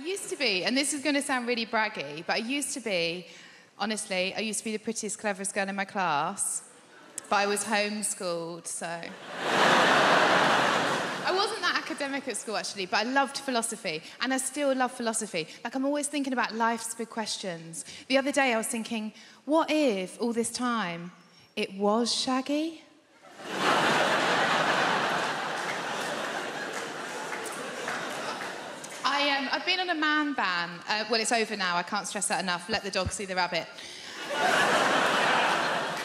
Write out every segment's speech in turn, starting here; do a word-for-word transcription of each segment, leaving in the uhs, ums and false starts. used to be, and this is going to sound really braggy, but I used to be, honestly, I used to be the prettiest, cleverest girl in my class, but I was homeschooled, so... I wasn't that academic at school, actually, but I loved philosophy, and I still love philosophy. Like, I'm always thinking about life's big questions. The other day, I was thinking, what if, all this time, it was Shaggy? I, um, I've been on a man ban. Uh, well, it's over now. I can't stress that enough. Let the dog see the rabbit.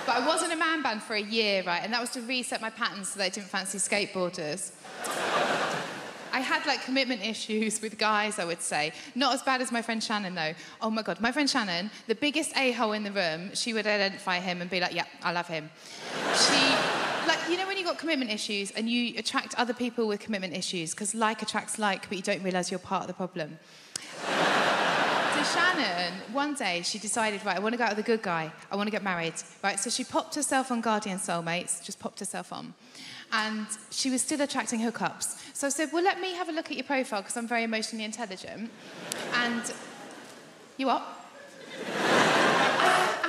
But I was on a man ban for a year, right? And that was to reset my patterns so that I didn't fancy skateboarders. I had, like, commitment issues with guys, I would say. Not as bad as my friend Shannon, though. Oh, my God. My friend Shannon, the biggest a-hole in the room, she would identify him and be like, yeah, I love him. She... Like, you know when you've got commitment issues and you attract other people with commitment issues because like attracts like, but you don't realise you're part of the problem. So Shannon, one day, she decided, right, I want to go out with a good guy. I want to get married. Right, so she popped herself on Guardian Soulmates, just popped herself on. And she was still attracting hookups. So I said, well, let me have a look at your profile because I'm very emotionally intelligent. And... You what?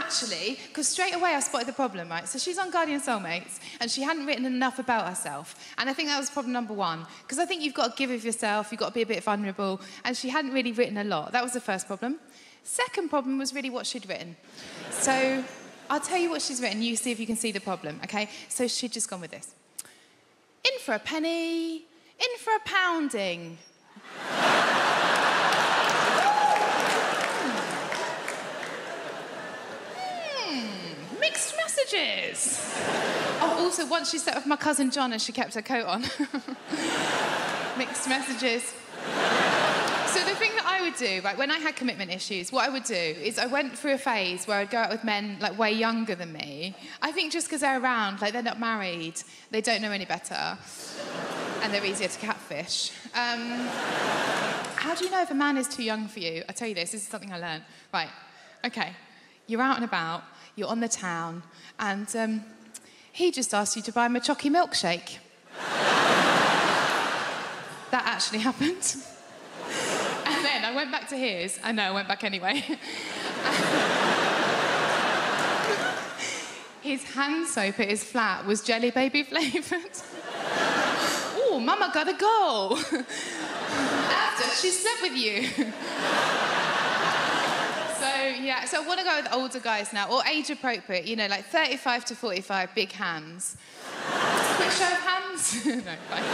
Actually, because straight away I spotted the problem, right? So she's on Guardian Soulmates, and she hadn't written enough about herself. And I think that was problem number one, because I think you've got to give of yourself, you've got to be a bit vulnerable, and she hadn't really written a lot. That was the first problem. Second problem was really what she'd written. So I'll tell you what she's written, you see if you can see the problem, OK? So she'd just gone with this. In for a penny, in for a pounding. Oh, also, once she slept with my cousin John and she kept her coat on. Mixed messages. So the thing that I would do, like, when I had commitment issues, what I would do is I went through a phase where I'd go out with men, like, way younger than me. I think just because they're around, like, they're not married, they don't know any better, and they're easier to catfish. Um, how do you know if a man is too young for you? I'll tell you this, this is something I learned. Right, OK, you're out and about, you're on the town, and um, he just asked you to buy him a chocky milkshake. That actually happened. And then I went back to his. I know, I went back anyway. His hand soap at his flat was Jelly Baby flavoured. Oh, Mama gotta go. After she slept with you. Yeah, so I want to go with older guys now, or age-appropriate, you know, like thirty-five to forty-five, big hands. Quick show of hands. No, fine.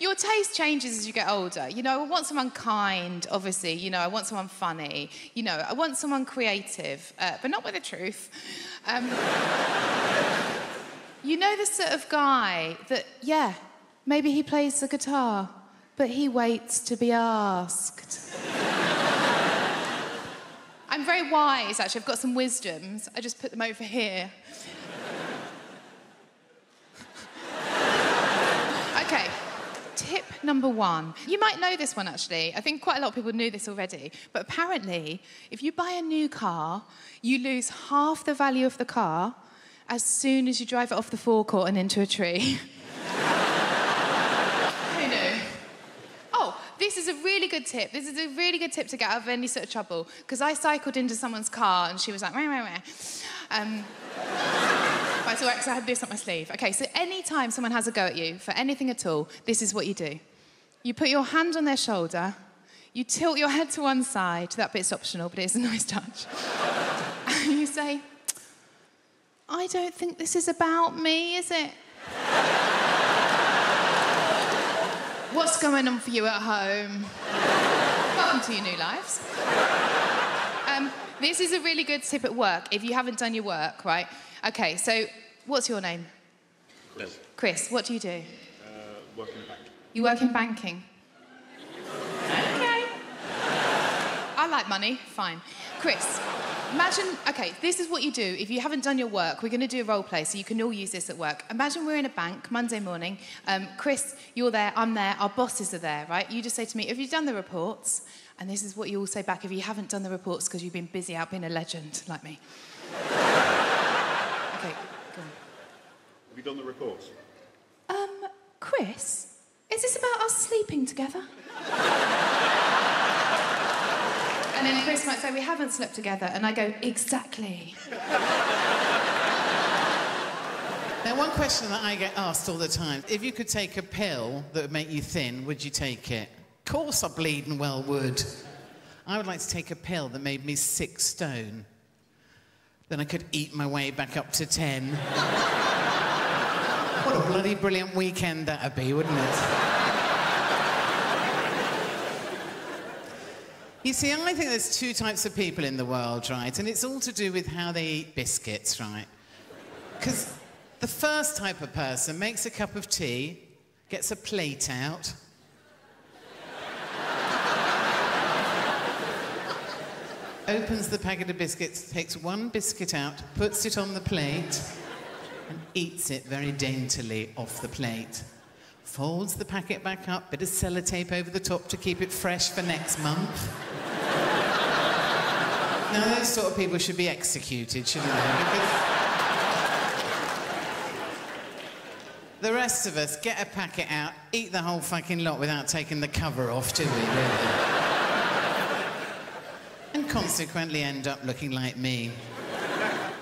Your taste changes as you get older. You know, I want someone kind, obviously. You know, I want someone funny. You know, I want someone creative, uh, but not with the truth. Um, you know the sort of guy that, yeah, maybe he plays the guitar, but he waits to be asked. I'm very wise, actually. I've got some wisdoms. I just put them over here. OK, tip number one. You might know this one, actually. I think quite a lot of people knew this already. But apparently, if you buy a new car, you lose half the value of the car as soon as you drive it off the forecourt and into a tree. This is a really good tip. This is a really good tip to get out of any sort of trouble. Because I cycled into someone's car and she was like, meh, meh, meh. Um, I saw X, I had this up my sleeve. OK, so any time someone has a go at you for anything at all, this is what you do. You put your hand on their shoulder, you tilt your head to one side. That bit's optional, but it's a nice touch. And you say, I don't think this is about me, is it? What's going on for you at home? Welcome to your new lives. Um, this is a really good tip at work, if you haven't done your work, right? OK, so what's your name? Chris. Chris, what do you do? Uh, work in banking. You work in banking? OK. I like money, fine. Chris, imagine... OK, this is what you do. If you haven't done your work, we're going to do a role play, so you can all use this at work. Imagine we're in a bank Monday morning. Um, Chris, you're there, I'm there, our bosses are there, right? You just say to me, have you done the reports? And this is what you all say back if you haven't done the reports because you've been busy out being a legend, like me. OK, go on. Have you done the reports? Um, Chris, Is this about us sleeping together? And then Chris might say, we haven't slept together. And I go, exactly. Now, one question that I get asked all the time, if you could take a pill that would make you thin, would you take it? Of course I bleeding well would. I would like to take a pill that made me six stone. Then I could eat my way back up to ten. What a bloody brilliant weekend that would be, wouldn't it? You see, I think there's two types of people in the world, right? And it's all to do with how they eat biscuits, right? Because the first type of person makes a cup of tea, gets a plate out, opens the packet of biscuits, takes one biscuit out, puts it on the plate, and eats it very daintily off the plate. Folds the packet back up, bit of sellotape over the top to keep it fresh for next month. Now, those sort of people should be executed, shouldn't they? The rest of us get a packet out, eat the whole fucking lot without taking the cover off, do we, really? Consequently end up looking like me.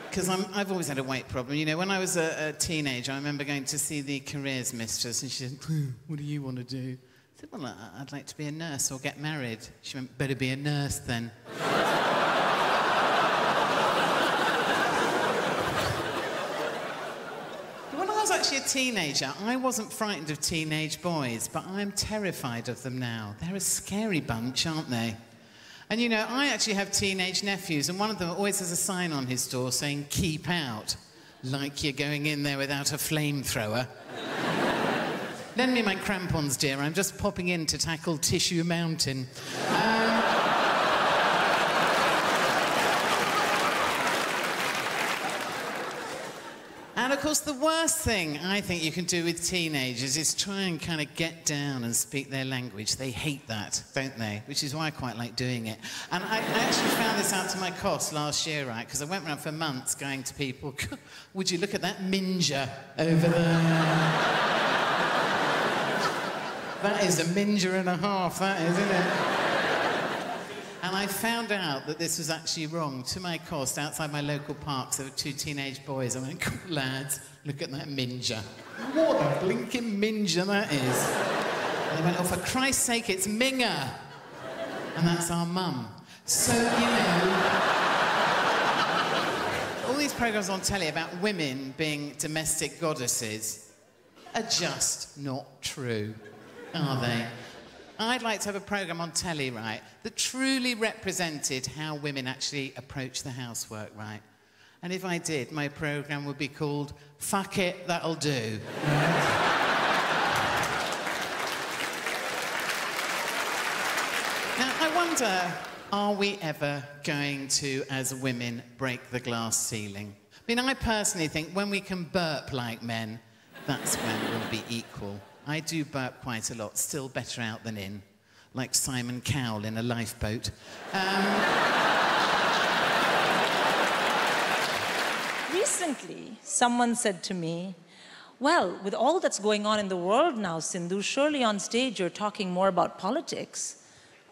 Because I've always had a weight problem. You know, when I was a, a teenager, I remember going to see the careers mistress, and she said, what do you want to do? I said, well, I'd like to be a nurse or get married. She went, better be a nurse then. When I was actually a teenager, I wasn't frightened of teenage boys, but I'm terrified of them now. They're a scary bunch, aren't they? And, you know, I actually have teenage nephews, and one of them always has a sign on his door saying, keep out, like you're going in there without a flamethrower. Lend me my crampons, dear. I'm just popping in to tackle Tissue Mountain. Um... And, of course, the worst thing I think you can do with teenagers is try and kind of get down and speak their language. They hate that, don't they? Which is why I quite like doing it. And I, I actually found this out to my cost last year, right, because I went around for months going to people, would you look at that minger over there? That is a minger and a half, that is, isn't it? And I found out that this was actually wrong. To my cost, outside my local parks, there were two teenage boys. I went, God, lads, look at that minger. What a blinking minger that is. And they went, oh, for Christ's sake, it's Minger. And that's our mum. So, you know, all these programmes on telly about women being domestic goddesses are just not true, are they? I'd like to have a programme on telly, right, that truly represented how women actually approach the housework, right? And if I did, my programme would be called Fuck It, That'll Do. Now, I wonder, are we ever going to, as women, break the glass ceiling? I mean, I personally think when we can burp like men, that's when we'll be equal. I do burp quite a lot, still better out than in, like Simon Cowell in a lifeboat. Um... Recently, someone said to me, well, with all that's going on in the world now, Sindhu, surely on stage you're talking more about politics.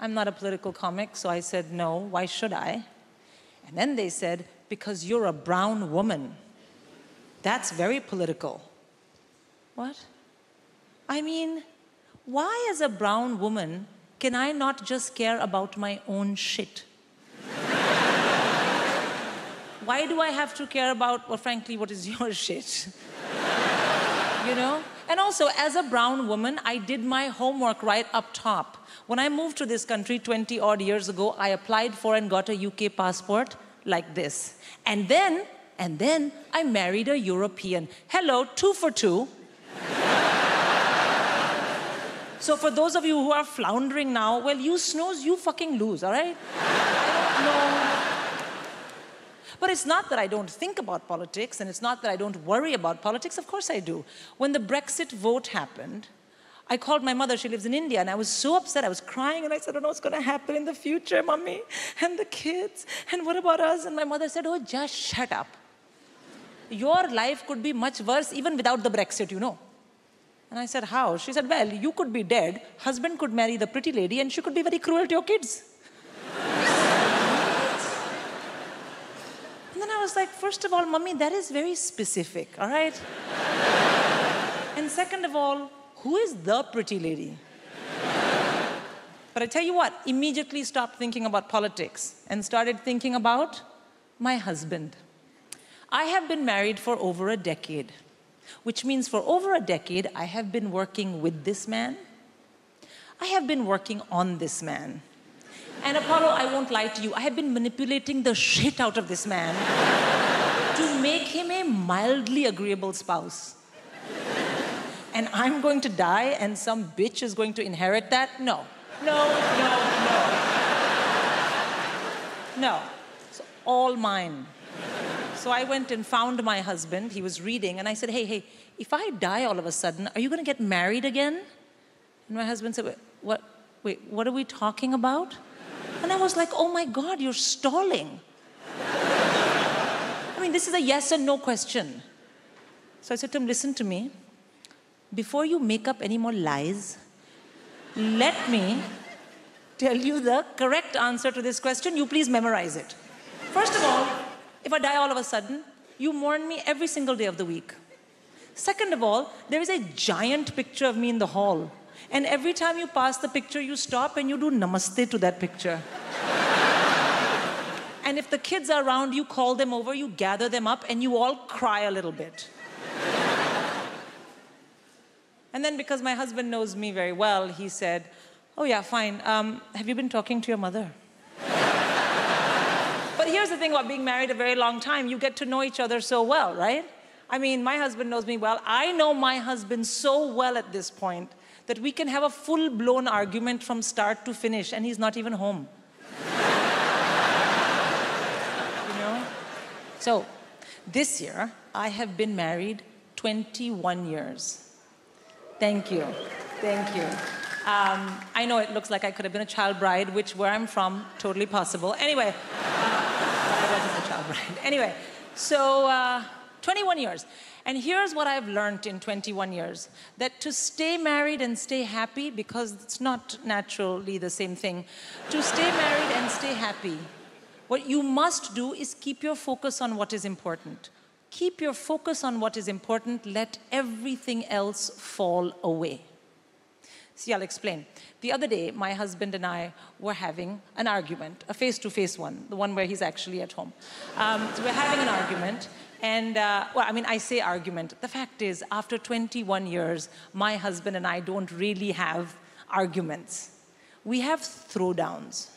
I'm not a political comic, so I said, no, why should I? And then they said, because you're a brown woman. That's very political. What? I mean, why as a brown woman can I not just care about my own shit? Why do I have to care about, well, frankly, what is your shit? You know? And also, as a brown woman, I did my homework right up top. When I moved to this country twenty odd years ago, I applied for and got a U K passport like this. And then, and then, I married a European. Hello, two for two. So for those of you who are floundering now, well, you snooze, you fucking lose, all right? I don't know. But it's not that I don't think about politics, and it's not that I don't worry about politics. Of course I do. When the Brexit vote happened, I called my mother, she lives in India, and I was so upset, I was crying, and I said, I don't know what's going to happen in the future, Mummy, and the kids, and what about us? And my mother said, oh, just shut up. Your life could be much worse even without the Brexit, you know. And I said, how? She said, well, you could be dead, husband could marry the pretty lady, and she could be very cruel to your kids. And then I was like, first of all, mummy, that is very specific, all right? And second of all, who is the pretty lady? But I tell you what, immediately stopped thinking about politics and started thinking about my husband. I have been married for over a decade, which means for over a decade, I have been working with this man. I have been working on this man. And Apollo, I won't lie to you, I have been manipulating the shit out of this man to make him a mildly agreeable spouse. And I'm going to die and some bitch is going to inherit that? No. No, no, no. No. It's all mine. So I went and found my husband. He was reading, and I said, hey, hey, if I die all of a sudden, are you going to get married again? And my husband said, wait, what, wait, what are we talking about? And I was like, oh, my God, you're stalling. I mean, this is a yes and no question. So I said to him, listen to me. Before you make up any more lies, let me tell you the correct answer to this question. You please memorize it. First of all, if I die all of a sudden, you mourn me every single day of the week. Second of all, there is a giant picture of me in the hall. And every time you pass the picture, you stop and you do namaste to that picture. And if the kids are around, you call them over, you gather them up, and you all cry a little bit. And then because my husband knows me very well, he said, oh yeah, fine, um, have you been talking to your mother? But here's the thing about being married a very long time, you get to know each other so well, right? I mean, my husband knows me well. I know my husband so well at this point that we can have a full-blown argument from start to finish, and he's not even home. You know? So, this year, I have been married twenty-one years. Thank you, thank you. Um, I know it looks like I could have been a child bride, which where I'm from, totally possible. Anyway, uh, I wasn't a child bride. Anyway, so uh, twenty-one years. And here's what I've learned in twenty-one years, that to stay married and stay happy, because it's not naturally the same thing, to stay married and stay happy, what you must do is keep your focus on what is important. Keep your focus on what is important, let everything else fall away. See, I'll explain. The other day, my husband and I were having an argument, a face-to-face one, the one where he's actually at home. Um, so we're having an argument, and, uh, well, I mean, I say argument. The fact is, after twenty-one years, my husband and I don't really have arguments. We have throwdowns.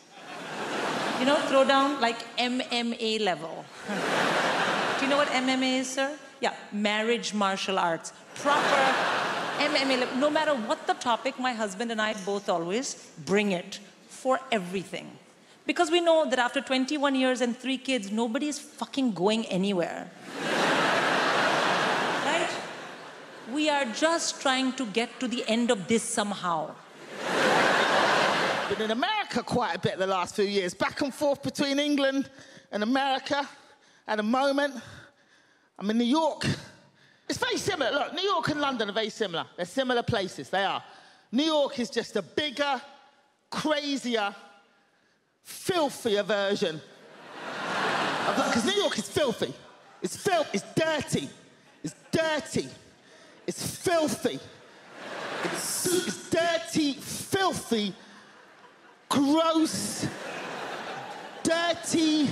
You know, throwdown, like M M A level. Do you know what M M A is, sir? Yeah, marriage martial arts. Proper M M A. No matter what the topic, my husband and I both always bring it for everything. Because we know that after twenty-one years and three kids, nobody is fucking going anywhere. Right? We are just trying to get to the end of this somehow. Been in America quite a bit the last few years. Back and forth between England and America. At the moment, I'm in New York. It's very similar. Look, New York and London are very similar. They're similar places. They are. New York is just a bigger, crazier, filthier version. Because New York is filthy. It's filth. It's dirty. It's dirty. It's filthy. It's, it's dirty, filthy, gross, dirty.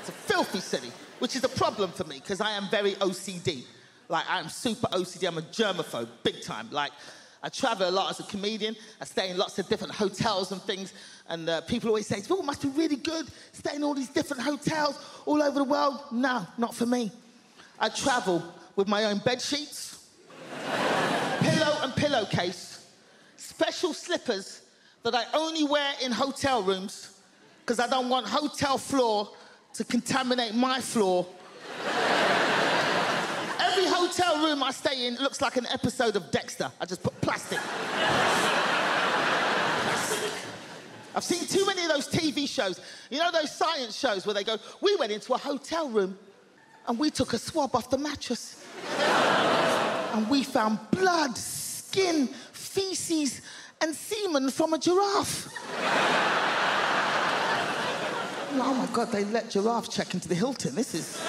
It's a filthy city, which is a problem for me, because I am very O C D. Like, I am super O C D. I'm a germaphobe, big time. Like, I travel a lot as a comedian. I stay in lots of different hotels and things. And uh, people always say, oh, it must be really good, stay in all these different hotels all over the world. No, not for me. I travel with my own bed sheets, pillow and pillowcase, special slippers that I only wear in hotel rooms, because I don't want hotel floor to contaminate my floor. Every hotel room I stay in looks like an episode of Dexter. I just put plastic. Plastic. I've seen too many of those T V shows. You know those science shows where they go, we went into a hotel room and we took a swab off the mattress. and we found blood, skin, feces, and semen from a giraffe. Oh my God, they let giraffes check into the Hilton. This is...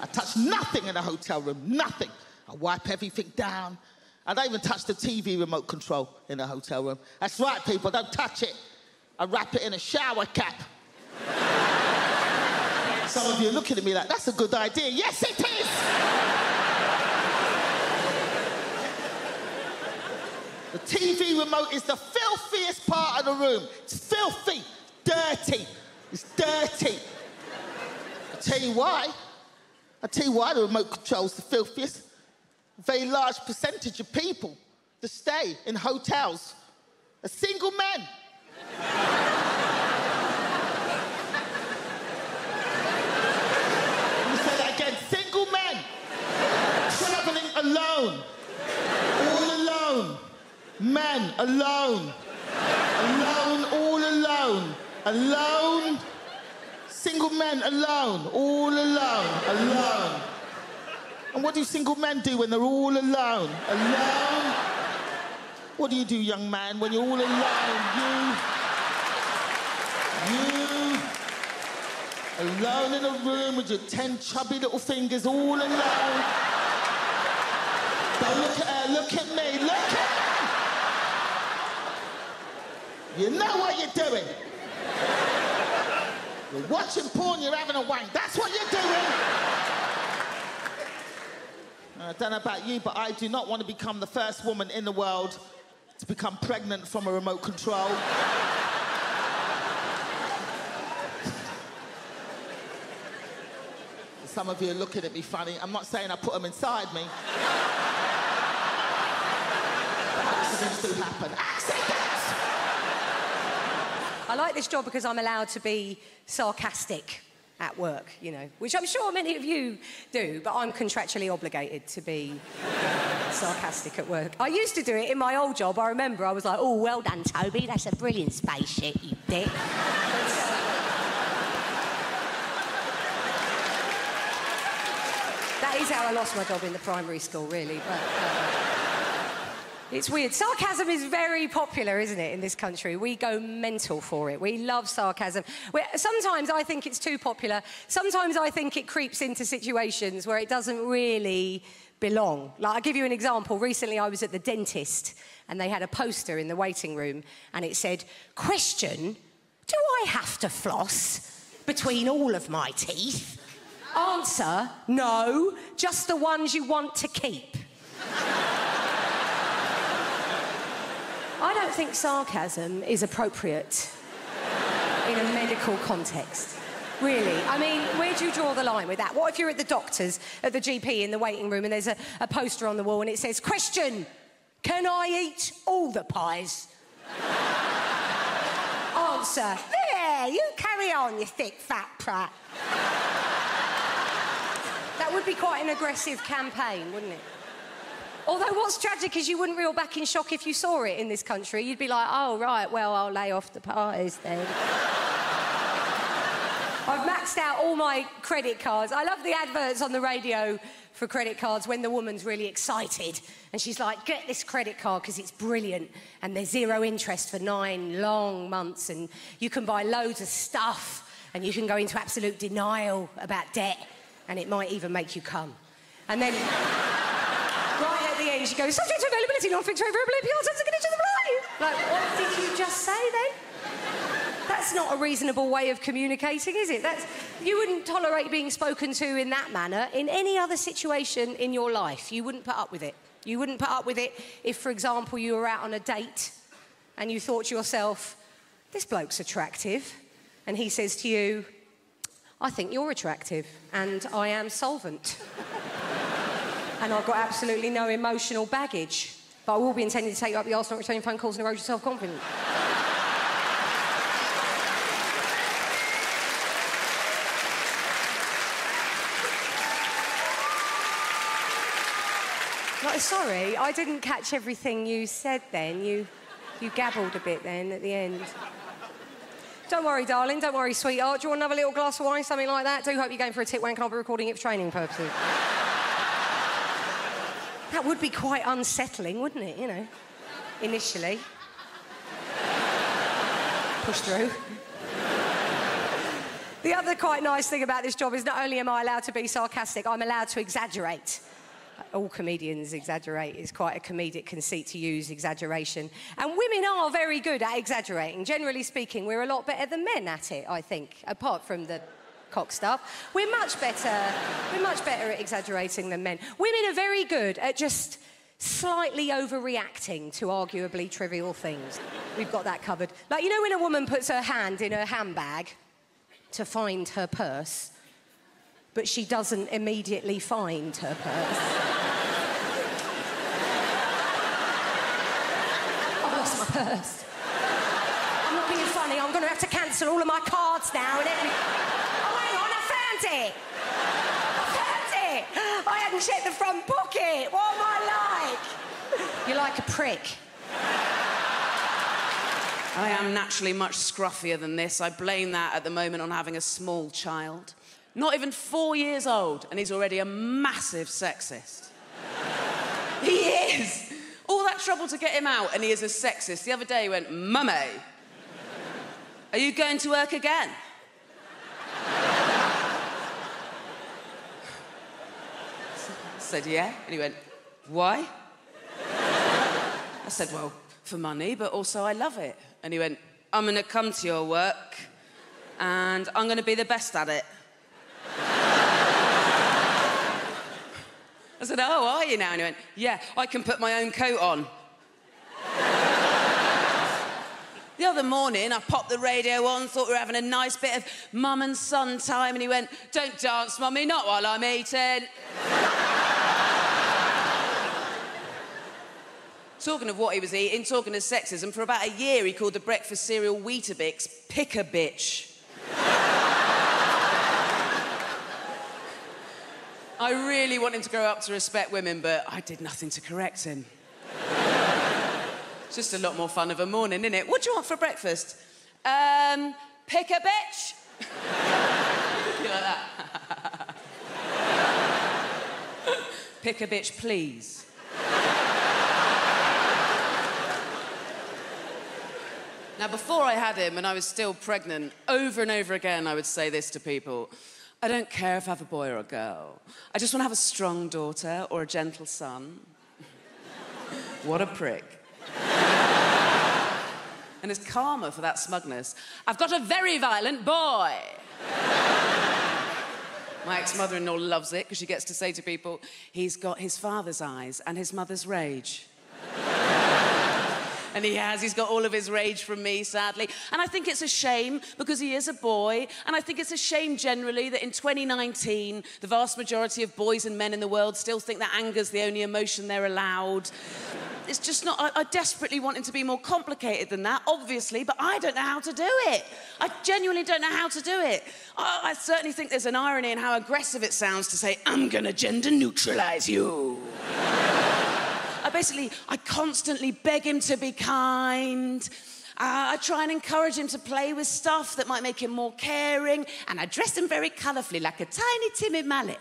I touch nothing in a hotel room, nothing. I wipe everything down. I don't even touch the T V remote control in a hotel room. That's right, people, don't touch it. I wrap it in a shower cap. Some of you are looking at me like, that's a good idea. Yes, it is! The T V remote is the filthiest part of the room. It's filthy, dirty, it's dirty. I'll tell you why. I'll tell you why the remote control's the filthiest. A very large percentage of people that stay in hotels are single men. Let me say that again. Single men. Travelling alone. All alone. Men alone. Alone, all alone. Alone. Single men alone. All alone. Alone. And what do single men do when they're all alone? Alone? What do you do, young man, when you're all alone? You... You... Alone in a room with your ten chubby little fingers, all alone. Don't look at her, look at me, look at me! You know what you're doing. You're watching porn, you're having a wank. That's what you're doing! I don't know about you, but I do not want to become the first woman in the world to become pregnant from a remote control. Some of you are looking at me funny. I'm not saying I put them inside me. Accidents do happen. Accidents! I like this job because I'm allowed to be sarcastic at work, you know, which I'm sure many of you do, but I'm contractually obligated to be uh, sarcastic at work. I used to do it in my old job. I remember I was like, oh, well done, Toby, that's a brilliant spaceship, you dick. That is how I lost my job in the primary school, really. But, uh... It's weird. Sarcasm is very popular, isn't it, in this country? We go mental for it. We love sarcasm. We're, sometimes I think it's too popular. Sometimes I think it creeps into situations where it doesn't really belong. Like, I'll give you an example. Recently I was at the dentist and they had a poster in the waiting room and it said, question, do I have to floss between all of my teeth? Answer, no, just the ones you want to keep. I don't think sarcasm is appropriate in a medical context, really. I mean, where do you draw the line with that? What if you're at the doctor's, at the G P in the waiting room and there's a, a poster on the wall and it says, question, can I eat all the pies? Answer, there, you carry on, you thick, fat prat. That would be quite an aggressive campaign, wouldn't it? Although what's tragic is you wouldn't reel back in shock if you saw it in this country. You'd be like, oh, right, well, I'll lay off the parties then. I've maxed out all my credit cards. I love the adverts on the radio for credit cards when the woman's really excited and she's like, get this credit card because it's brilliant and there's zero interest for nine long months and you can buy loads of stuff and you can go into absolute denial about debt and it might even make you cum. And then... Right at the end, she goes, subject to availability, non-fixed rate, variable A P R, terms and conditions apply. Like, what did you just say then? That's not a reasonable way of communicating, is it? That's, you wouldn't tolerate being spoken to in that manner in any other situation in your life. You wouldn't put up with it. You wouldn't put up with it if, for example, you were out on a date and you thought to yourself, this bloke's attractive, and he says to you, I think you're attractive, and I am solvent. And I've got absolutely no emotional baggage. But I will be intending to take you up the arse, not returning phone calls and erode your self-confidence. Like, sorry, I didn't catch everything you said then. You, you gabbled a bit then at the end. Don't worry, darling, don't worry, sweetheart. Do you want another little glass of wine, something like that? Do hope you're going for a tit wank and I'll be recording it for training purposes. That would be quite unsettling, wouldn't it, you know, initially. Push through. The other quite nice thing about this job is not only am I allowed to be sarcastic, I'm allowed to exaggerate. All comedians exaggerate. It's quite a comedic conceit to use exaggeration. And women are very good at exaggerating. Generally speaking, we're a lot better than men at it, I think, apart from the cock stuff. We're much better, we're much better at exaggerating than men. Women are very good at just slightly overreacting to arguably trivial things. We've got that covered. Like, you know when a woman puts her hand in her handbag to find her purse, but she doesn't immediately find her purse. I've lost my purse. I'm not being funny. I'm going to have to cancel all of my cards now and everything. Oh, hang on, I found it. I found it. I hadn't checked the front pocket. What am I like? You're like a prick. I am naturally much scruffier than this. I blame that at the moment on having a small child. Not even four years old, and he's already a massive sexist. He is! All that trouble to get him out, and he is a sexist. The other day he went, "Mummy, are you going to work again?" I said, "Yeah." And he went, "Why?" I said, "Well, for money, but also I love it." And he went, "I'm going to come to your work, and I'm going to be the best at it." I said, "Oh, are you now?" And he went, "Yeah, I can put my own coat on." The other morning, I popped the radio on, thought we were having a nice bit of mum and son time, and he went, "Don't dance, mummy, not while I'm eating." Talking of what he was eating, talking of sexism, for about a year he called the breakfast cereal Weetabix "Pick a Bitch." I really want him to grow up to respect women, but I did nothing to correct him. It's just a lot more fun of a morning, isn't it? "What do you want for breakfast?" Um, "Pick a bitch." You like that? "Pick a bitch, please." Now, before I had him and I was still pregnant, over and over again I would say this to people. I don't care if I have a boy or a girl. I just want to have a strong daughter or a gentle son. What a prick. And as karma for that smugness, I've got a very violent boy. My ex-mother-in-law loves it because she gets to say to people, "He's got his father's eyes and his mother's rage." And he has, he's got all of his rage from me, sadly. And I think it's a shame, because he is a boy, and I think it's a shame generally that in twenty nineteen, the vast majority of boys and men in the world still think that anger's the only emotion they're allowed. It's just not, I, I desperately want him to be more complicated than that, obviously, but I don't know how to do it. I genuinely don't know how to do it. I, I certainly think there's an irony in how aggressive it sounds to say, "I'm gonna gender neutralize you." I basically, I constantly beg him to be kind. Uh, I try and encourage him to play with stuff that might make him more caring. And I dress him very colourfully, like a tiny, timid mallet.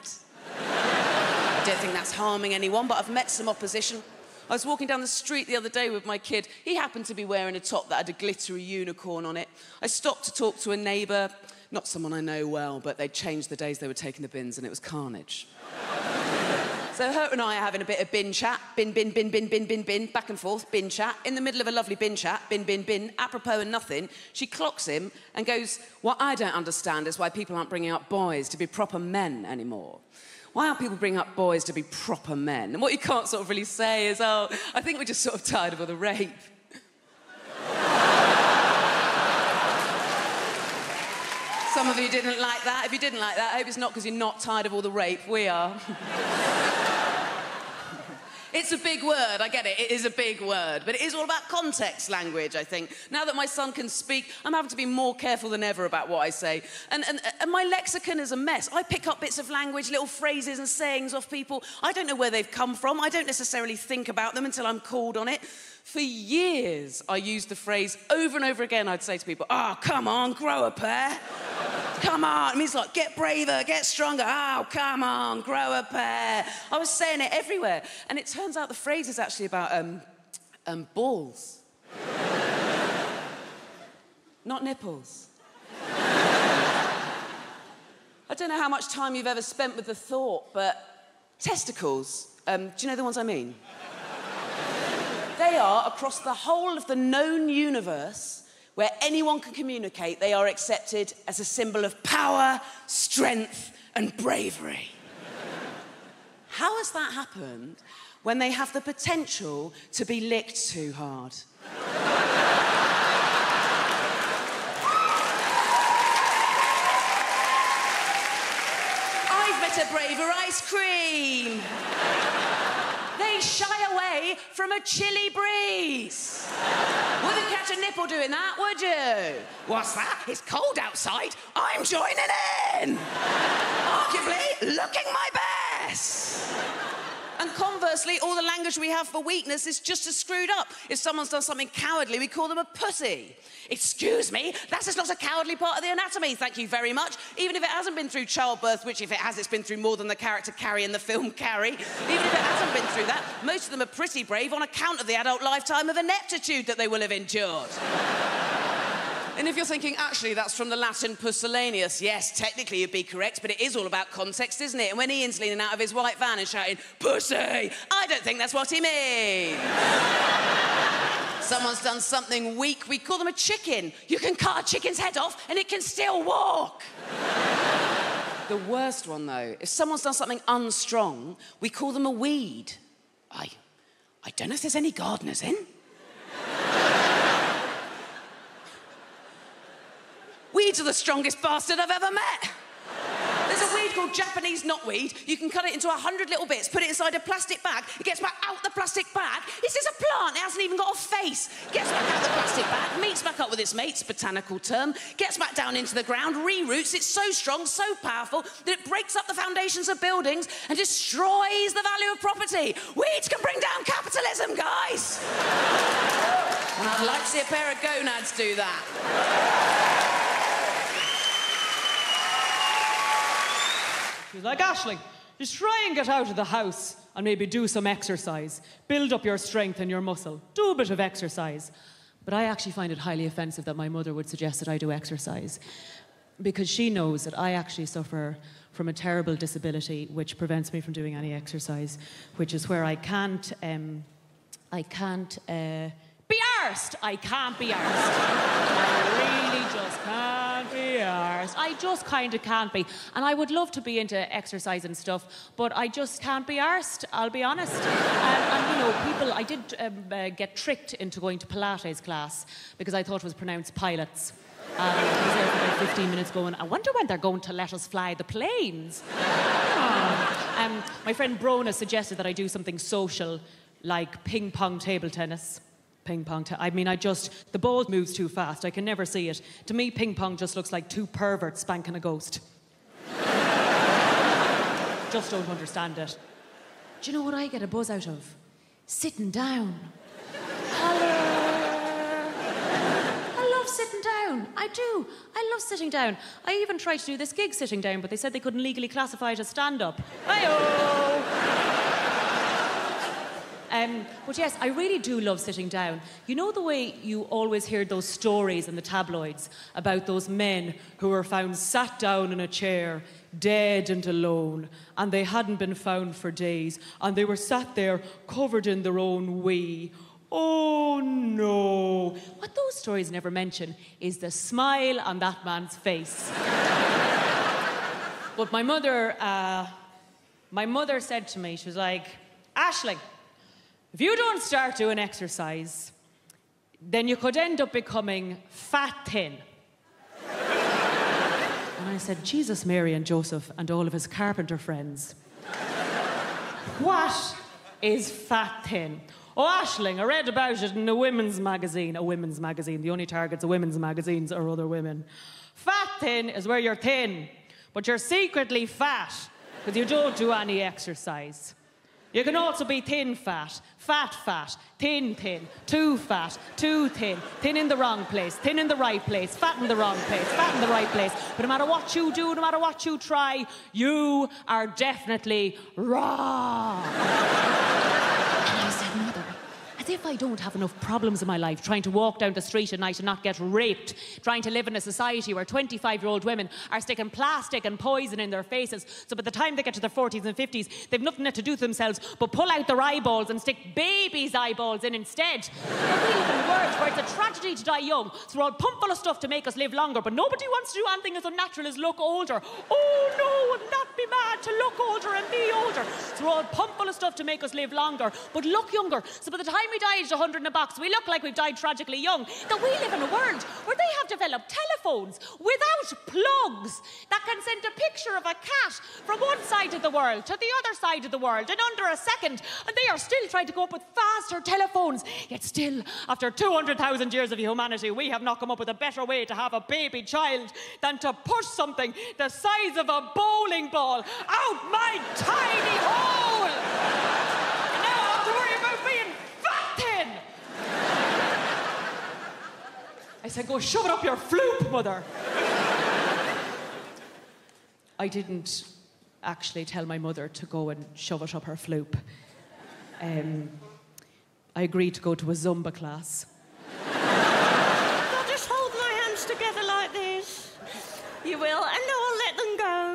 I don't think that's harming anyone, but I've met some opposition. I was walking down the street the other day with my kid. He happened to be wearing a top that had a glittery unicorn on it. I stopped to talk to a neighbour, not someone I know well, but they'd changed the days they were taking the bins and it was carnage. So her and I are having a bit of bin chat, bin, bin, bin, bin, bin, bin, bin, back and forth, bin chat. In the middle of a lovely bin chat, bin, bin, bin, apropos and nothing, she clocks him and goes, "What I don't understand is why people aren't bringing up boys to be proper men anymore. Why aren't people bringing up boys to be proper men?" And what you can't sort of really say is, "Oh, I think we're just sort of tired of all the rape." Some of you didn't like that. If you didn't like that, I hope it's not because you're not tired of all the rape. We are. It's a big word, I get it, it is a big word, but it is all about context language, I think. Now that my son can speak, I'm having to be more careful than ever about what I say. And, and, and my lexicon is a mess. I pick up bits of language, little phrases and sayings off people. I don't know where they've come from. I don't necessarily think about them until I'm called on it. For years, I used the phrase over and over again. I'd say to people, "Oh, come on, grow a pair." come on. And he's like, get braver, get stronger. Oh, come on, grow a pair. I was saying it everywhere. And it turns out the phrase is actually about um, um, balls. Not nipples. I don't know how much time you've ever spent with the thought, but testicles, um, do you know the ones I mean? They are, across the whole of the known universe, where anyone can communicate, they are accepted as a symbol of power, strength, and bravery. How has that happened when they have the potential to be licked too hard? I've met a braver ice cream. They shy away from a chilly breeze. Wouldn't catch a nipple doing that, would you? What's that? It's cold outside. I'm joining in. Arguably looking my best. And conversely, all the language we have for weakness is just as screwed up. If someone's done something cowardly, we call them a pussy. Excuse me, that's just not a cowardly part of the anatomy, thank you very much. Even if it hasn't been through childbirth, which if it has, it's been through more than the character Carrie in the film Carrie. Even if it hasn't been through that, most of them are pretty brave on account of the adult lifetime of ineptitude that they will have endured. And if you're thinking, actually, that's from the Latin pusillanimous, yes, technically you'd be correct, but it is all about context, isn't it? And when Ian's leaning out of his white van and shouting, pussy, I don't think that's what he means. Someone's done something weak, we call them a chicken. You can cut a chicken's head off and it can still walk. The worst one, though, if someone's done something unstrong, we call them a weed. I, I don't know if there's any gardeners in. Weeds are the strongest bastard I've ever met. There's a weed called Japanese knotweed. You can cut it into a hundred little bits, put it inside a plastic bag. It gets back out the plastic bag. It's just a plant. It hasn't even got a face. Gets back out the plastic bag, meets back up with its mates, botanical term. Gets back down into the ground, re-roots. It's so strong, so powerful, that it breaks up the foundations of buildings and destroys the value of property. Weeds can bring down capitalism, guys. And I'd like to see a pair of gonads do that. She's like, Aisling, just try and get out of the house and maybe do some exercise. Build up your strength and your muscle. Do a bit of exercise. But I actually find it highly offensive that my mother would suggest that I do exercise, because she knows that I actually suffer from a terrible disability which prevents me from doing any exercise, which is where I can't, um, I can't uh, be arsed. I can't be arsed. I really just can't. I just kind of can't be. And I would love to be into exercise and stuff, but I just can't be arsed, I'll be honest. um, and, you know, people, I did um, uh, get tricked into going to Pilates class because I thought it was pronounced pilots. Um, I was there for about fifteen minutes going, I wonder when they're going to let us fly the planes. Oh. um, my friend Brona suggested that I do something social, like ping-pong table tennis. Ping pong. I mean, I just, the ball moves too fast. I can never see it. To me, ping pong just looks like two perverts spanking a ghost. Just don't understand it. Do you know what I get a buzz out of? Sitting down. Hello. I love sitting down. I do. I love sitting down. I even tried to do this gig sitting down, but they said they couldn't legally classify it as stand-up. Hi-oh. Um, but yes, I really do love sitting down. You know the way you always hear those stories in the tabloids about those men who were found sat down in a chair, dead and alone, and they hadn't been found for days, and they were sat there covered in their own wee. Oh no. What those stories never mention is the smile on that man's face. But my mother, uh, my mother said to me, she was like, Aisling, if you don't start doing exercise, then you could end up becoming fat thin. And I said, Jesus, Mary and Joseph and all of his carpenter friends. What is fat thin? Oh, Aisling, I read about it in a women's magazine. A women's magazine. The only targets of women's magazines are other women. Fat thin is where you're thin, but you're secretly fat because you don't do any exercise. You can also be thin fat, fat fat, thin thin, too fat, too thin, thin in the wrong place, thin in the right place, fat in the wrong place, fat in the right place. But no matter what you do, no matter what you try, you are definitely wrong. And I said, Mother, as if I don't have enough problems in my life, trying to walk down the street at night and not get raped, trying to live in a society where twenty-five-year-old women are sticking plastic and poison in their faces, so by the time they get to their forties and fifties, they've nothing to do to themselves but pull out their eyeballs and stick babies' eyeballs in instead. It's even worse, where it's a tragedy to die young, so we're all pumped full of stuff to make us live longer, but nobody wants to do anything as unnatural as look older. Oh no, wouldn't that be mad to look older and be older? So we're all pumped full of stuff to make us live longer, but look younger, so by the time we die aged one hundred in a box, we look like we've died tragically young. That we live in a world where they have developed telephones without plugs that can send a picture of a cat from one side of the world to the other side of the world in under a second, and they are still trying to go up with faster telephones. Yet still, after two hundred thousand years of humanity, we have not come up with a better way to have a baby child than to push something the size of a bowling ball out my tiny hole! I said, go shove it up your floop, Mother. I didn't actually tell my mother to go and shove it up her floop. Um, I agreed to go to a Zumba class. They'll just hold my hands together like this. You will, and no, I'll let them go.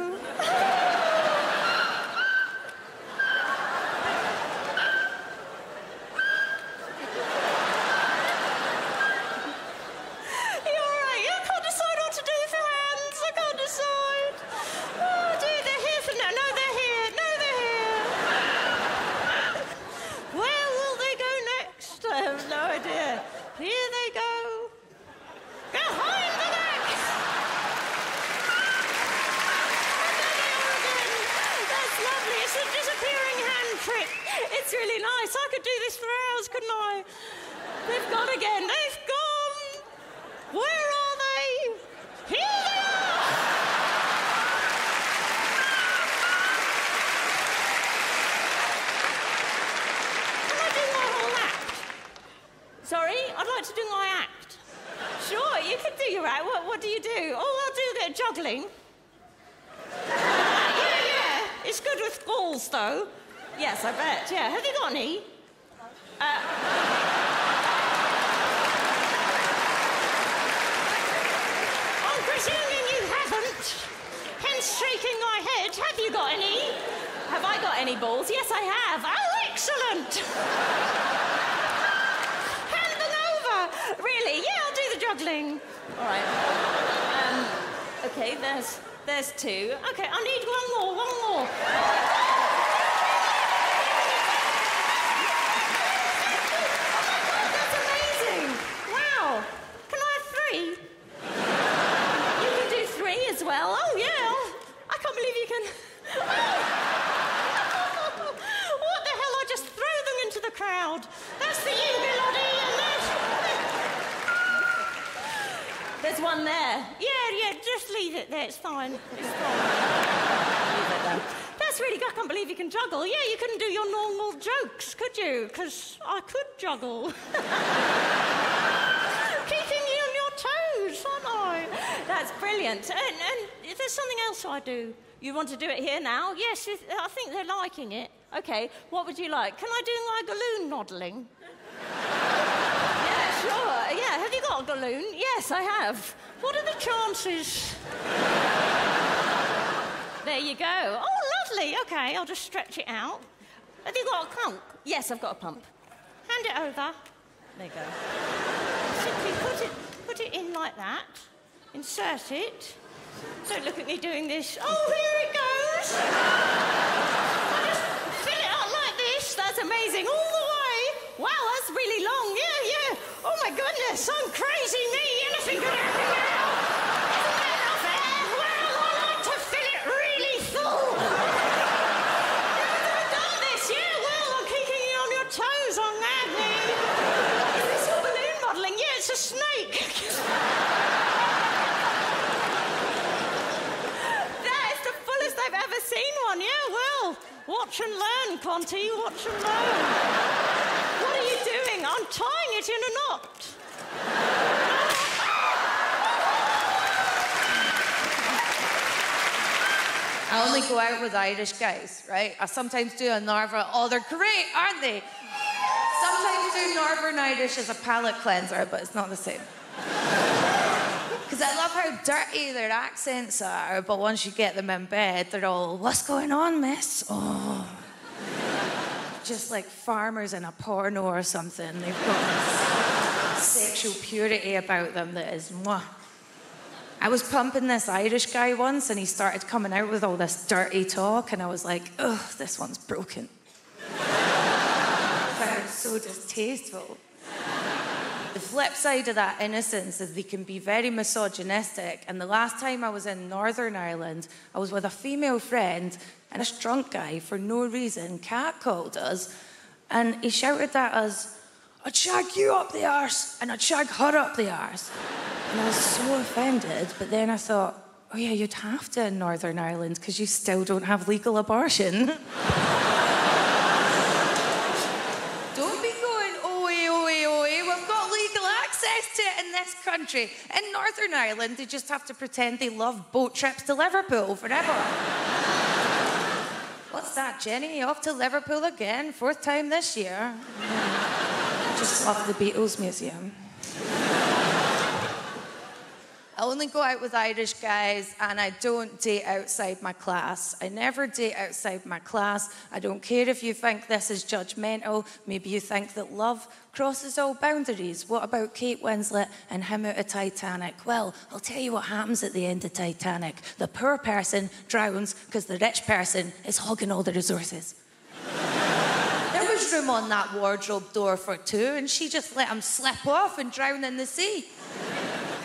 Juggle. Keeping you on your toes, aren't I? That's brilliant. And, and there's something else I do. You want to do it here now? Yes, I think they're liking it. OK, what would you like? Can I do my galloon noddling? Yeah, sure. Yeah, have you got a galloon? Yes, I have. What are the chances? There you go. Oh, lovely. OK, I'll just stretch it out. Have you got a pump? Yes, I've got a pump. Hand it over. There you go. Simply put it, put it in like that. Insert it. Don't look at me doing this. Oh, here it goes! I just fill it up like this. That's amazing. All the way. Wow, that's really long. Yeah, yeah. Oh, my goodness. I'm crazy me. Anything could happen now. Isn't that enough air? Well, I like to fill it really full. A snake. That is the fullest I've ever seen one. Yeah, well, watch and learn, Colin. Auntie, you watch and moan. What are you doing? I'm tying it in a knot. I only go out with Irish guys, right? I sometimes do a Narva. Oh, they're great, aren't they? Sometimes I do Northern Irish as a palate cleanser, but it's not the same. Because I love how dirty their accents are, but once you get them in bed, they're all, "What's going on, miss?" Oh. Just like farmers in a porno or something. They've got sexual purity about them that is mwah. I was pumping this Irish guy once, and he started coming out with all this dirty talk, and I was like, ugh, this one's broken. So distasteful. The flip side of that innocence is they can be very misogynistic, and the last time I was in Northern Ireland, I was with a female friend, and a drunk guy, for no reason, catcalled us, and he shouted at us, "I'd shag you up the arse, and I'd shag her up the arse." And I was so offended, but then I thought, oh yeah, you'd have to in Northern Ireland, because you still don't have legal abortion. This country. In Northern Ireland, they just have to pretend they love boat trips to Liverpool forever. What's that, Jenny? Off to Liverpool again, fourth time this year. Just love the Beatles Museum. I only go out with Irish guys, and I don't date outside my class. I never date outside my class. I don't care if you think this is judgmental. Maybe you think that love crosses all boundaries. What about Kate Winslet and him out of Titanic? Well, I'll tell you what happens at the end of Titanic. The poor person drowns because the rich person is hogging all the resources. There was room on that wardrobe door for two, and she just let him slip off and drown in the sea.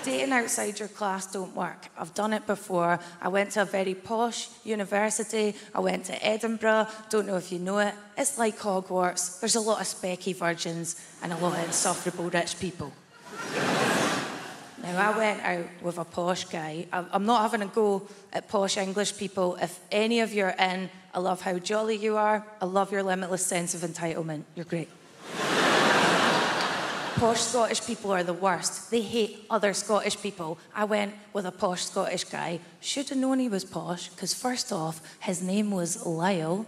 Dating outside your class don't work. I've done it before. I went to a very posh university. I went to Edinburgh. Don't know if you know it. It's like Hogwarts. There's a lot of specky virgins and a lot of insufferable rich people. Now, I went out with a posh guy. I'm not having a go at posh English people. If any of you are in, I love how jolly you are. I love your limitless sense of entitlement. You're great. Posh Scottish people are the worst. They hate other Scottish people. I went with a posh Scottish guy. Should have known he was posh, because first off, his name was Lyle.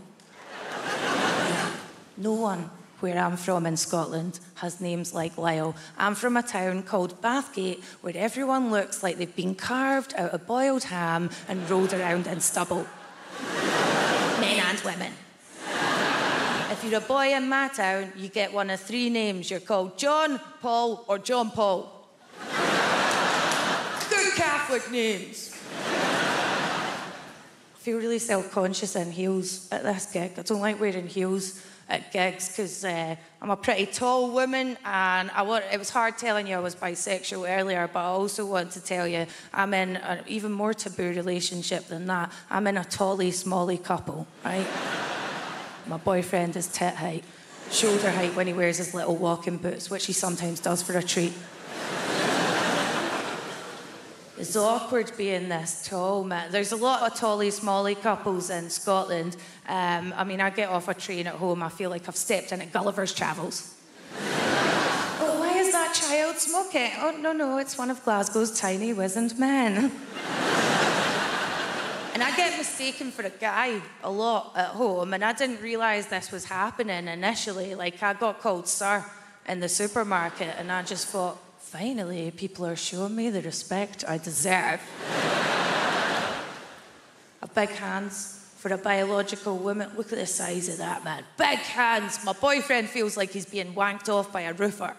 No one where I'm from in Scotland has names like Lyle. I'm from a town called Bathgate, where everyone looks like they've been carved out of boiled ham and rolled around in stubble. Men and women. If you're a boy in my town, you get one of three names. You're called John, Paul, or John Paul. Good Catholic names. I feel really self-conscious in heels at this gig. I don't like wearing heels at gigs because uh, I'm a pretty tall woman, and I want, it was hard telling you I was bisexual earlier, but I also want to tell you I'm in an even more taboo relationship than that. I'm in a tally-smally couple, right? My boyfriend is tit height, shoulder height when he wears his little walking boots, which he sometimes does for a treat. It's awkward being this tall, man. There's a lot of tally-smally couples in Scotland. Um, I mean, I get off a train at home, I feel like I've stepped into Gulliver's Travels. Oh, why is that child smoking? Oh, no, no, it's one of Glasgow's tiny, wizened men. And I get mistaken for a guy a lot at home, and I didn't realise this was happening initially. Like, I got called sir in the supermarket, and I just thought, finally, people are showing me the respect I deserve. A big hands for a biological woman. Look at the size of that man. Big hands. My boyfriend feels like he's being wanked off by a roofer.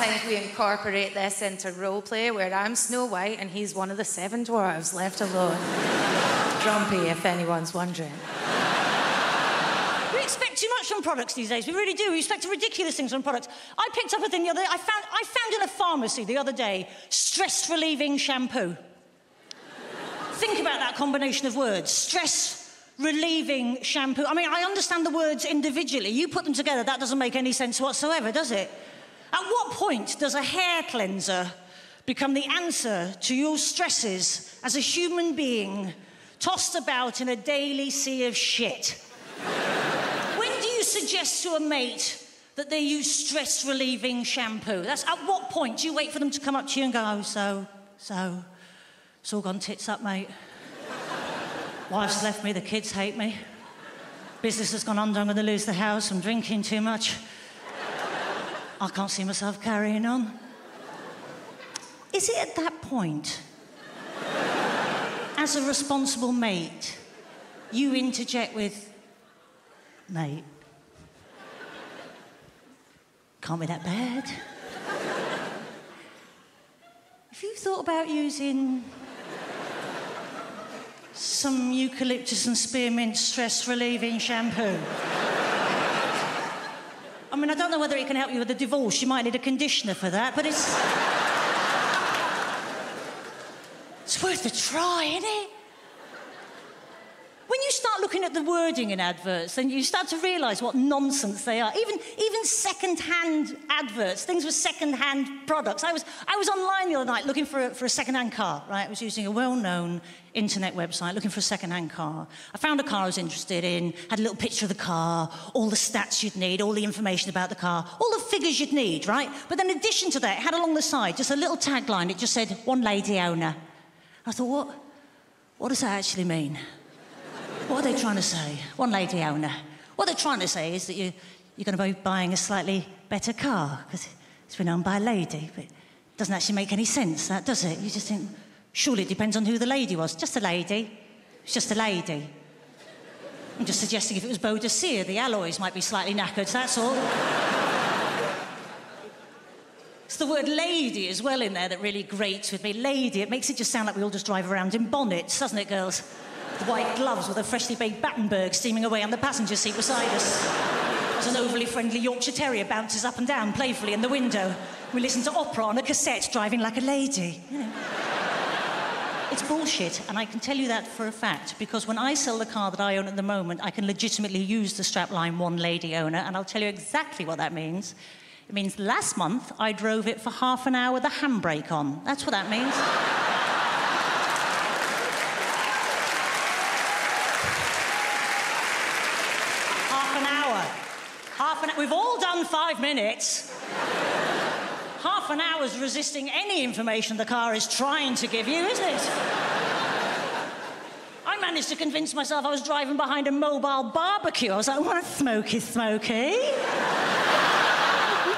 Sometimes we incorporate this into role play where I'm Snow White and he's one of the seven dwarves left alone. Grumpy, if anyone's wondering. We expect too much from products these days. We really do. We expect ridiculous things from products. I picked up a thing the other day. I found, I found in a pharmacy the other day, stress-relieving shampoo. Think about that combination of words. Stress-relieving shampoo. I mean, I understand the words individually. You put them together, that doesn't make any sense whatsoever, does it? At what point does a hair cleanser become the answer to your stresses as a human being tossed about in a daily sea of shit. When do you suggest to a mate that they use stress-relieving shampoo? That's at what point do you wait for them to come up to you and go, oh, so, so, it's all gone tits up, mate. Wife's left me, the kids hate me. Business has gone under, I'm going to lose the house, I'm drinking too much. I can't see myself carrying on. Is it at that point, as a responsible mate, you interject with, mate, can't be that bad? Have you thought about using some eucalyptus and spearmint stress-relieving shampoo? I mean, I don't know whether it can help you with a divorce. You might need a conditioner for that, but it's... it's worth a try, isn't it? When you start looking at the wording in adverts, then you start to realise what nonsense they are. Even, even second-hand adverts, things with second-hand products. I was, I was online the other night looking for a, for a second-hand car, right? I was using a well-known internet website, looking for a second-hand car. I found a car I was interested in, had a little picture of the car, all the stats you'd need, all the information about the car, all the figures you'd need, right? But then in addition to that, it had along the side just a little tagline. It just said, one lady owner. I thought, what, what does that actually mean? What are they trying to say? One lady owner. What they're trying to say is that you, you're going to be buying a slightly better car because it's been owned by a lady, but it doesn't actually make any sense, that, does it? You just think, surely it depends on who the lady was. Just a lady. It's just a lady. I'm just suggesting if it was Boadicea, the alloys might be slightly knackered, that's all. It's the word lady as well in there that really grates with me. Lady, it makes it just sound like we all just drive around in bonnets, doesn't it, girls? With white gloves with a freshly baked Battenberg steaming away on the passenger seat beside us. As an overly friendly Yorkshire Terrier bounces up and down playfully in the window. We listen to opera on a cassette, driving like a lady. You know. It's bullshit, and I can tell you that for a fact, because when I sell the car that I own at the moment, I can legitimately use the strapline one lady owner, and I'll tell you exactly what that means. It means last month I drove it for half an hour with the handbrake on. That's what that means. We've all done five minutes. Half an hour's resisting any information the car is trying to give you, isn't it? I managed to convince myself I was driving behind a mobile barbecue. I was like, what a smoky, smoky. We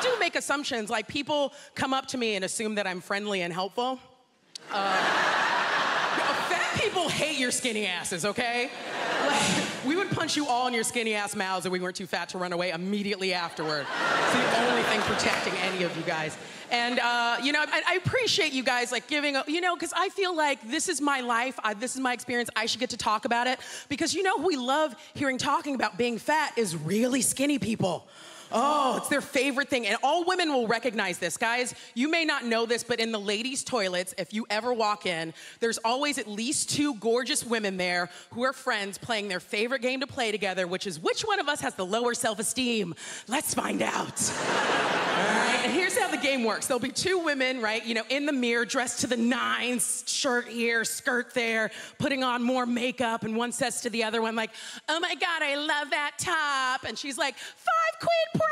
do make assumptions. Like, people come up to me and assume that I'm friendly and helpful. Uh... Fat people hate your skinny asses, okay? Like, we would punch you all in your skinny ass mouths if we weren't too fat to run away immediately afterward. It's the only thing protecting any of you guys. And, uh, you know, I, I appreciate you guys, like, giving up, you know, because I feel like this is my life, I, this is my experience, I should get to talk about it. Because, you know, who we love hearing talking about being fat is really skinny people. Oh, it's their favorite thing. And all women will recognize this. Guys, you may not know this, but in the ladies' toilets, if you ever walk in, there's always at least two gorgeous women there who are friends playing their favorite game to play together, which is which one of us has the lower self-esteem? Let's find out. All right, and here's how the game works. There'll be two women, right, you know, in the mirror, dressed to the nines, shirt here, skirt there, putting on more makeup, and one says to the other one, like, oh my God, I love that top. And she's like, five quid prime,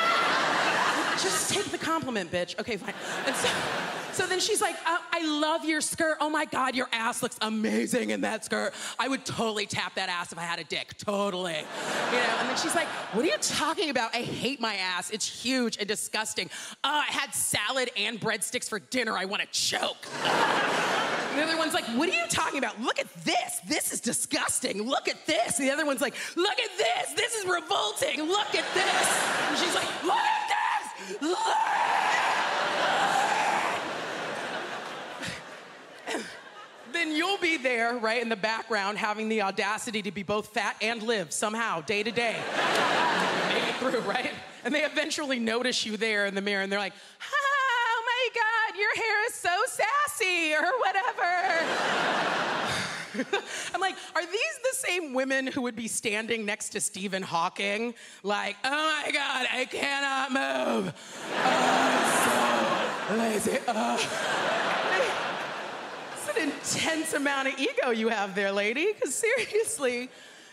Arnie, ah! Just take the compliment, bitch. Okay, fine. And so, so then she's like, oh, I love your skirt. Oh my God, your ass looks amazing in that skirt. I would totally tap that ass if I had a dick, totally. You know, and then she's like, what are you talking about? I hate my ass, it's huge and disgusting. Uh, I had salad and breadsticks for dinner, I wanna choke. The other one's like, what are you talking about? Look at this. This is disgusting. Look at this. And the other one's like, look at this. This is revolting. Look at this. And she's like, look at this. Look at this. Then you'll be there, right, in the background, having the audacity to be both fat and live somehow, day to day. Make it through, right? And they eventually notice you there in the mirror, and they're like, ha! God, your hair is so sassy, or whatever. I'm like, are these the same women who would be standing next to Stephen Hawking? Like, oh my God, I cannot move. Oh, I'm so lazy. Oh. It's an intense amount of ego you have there, lady, because seriously,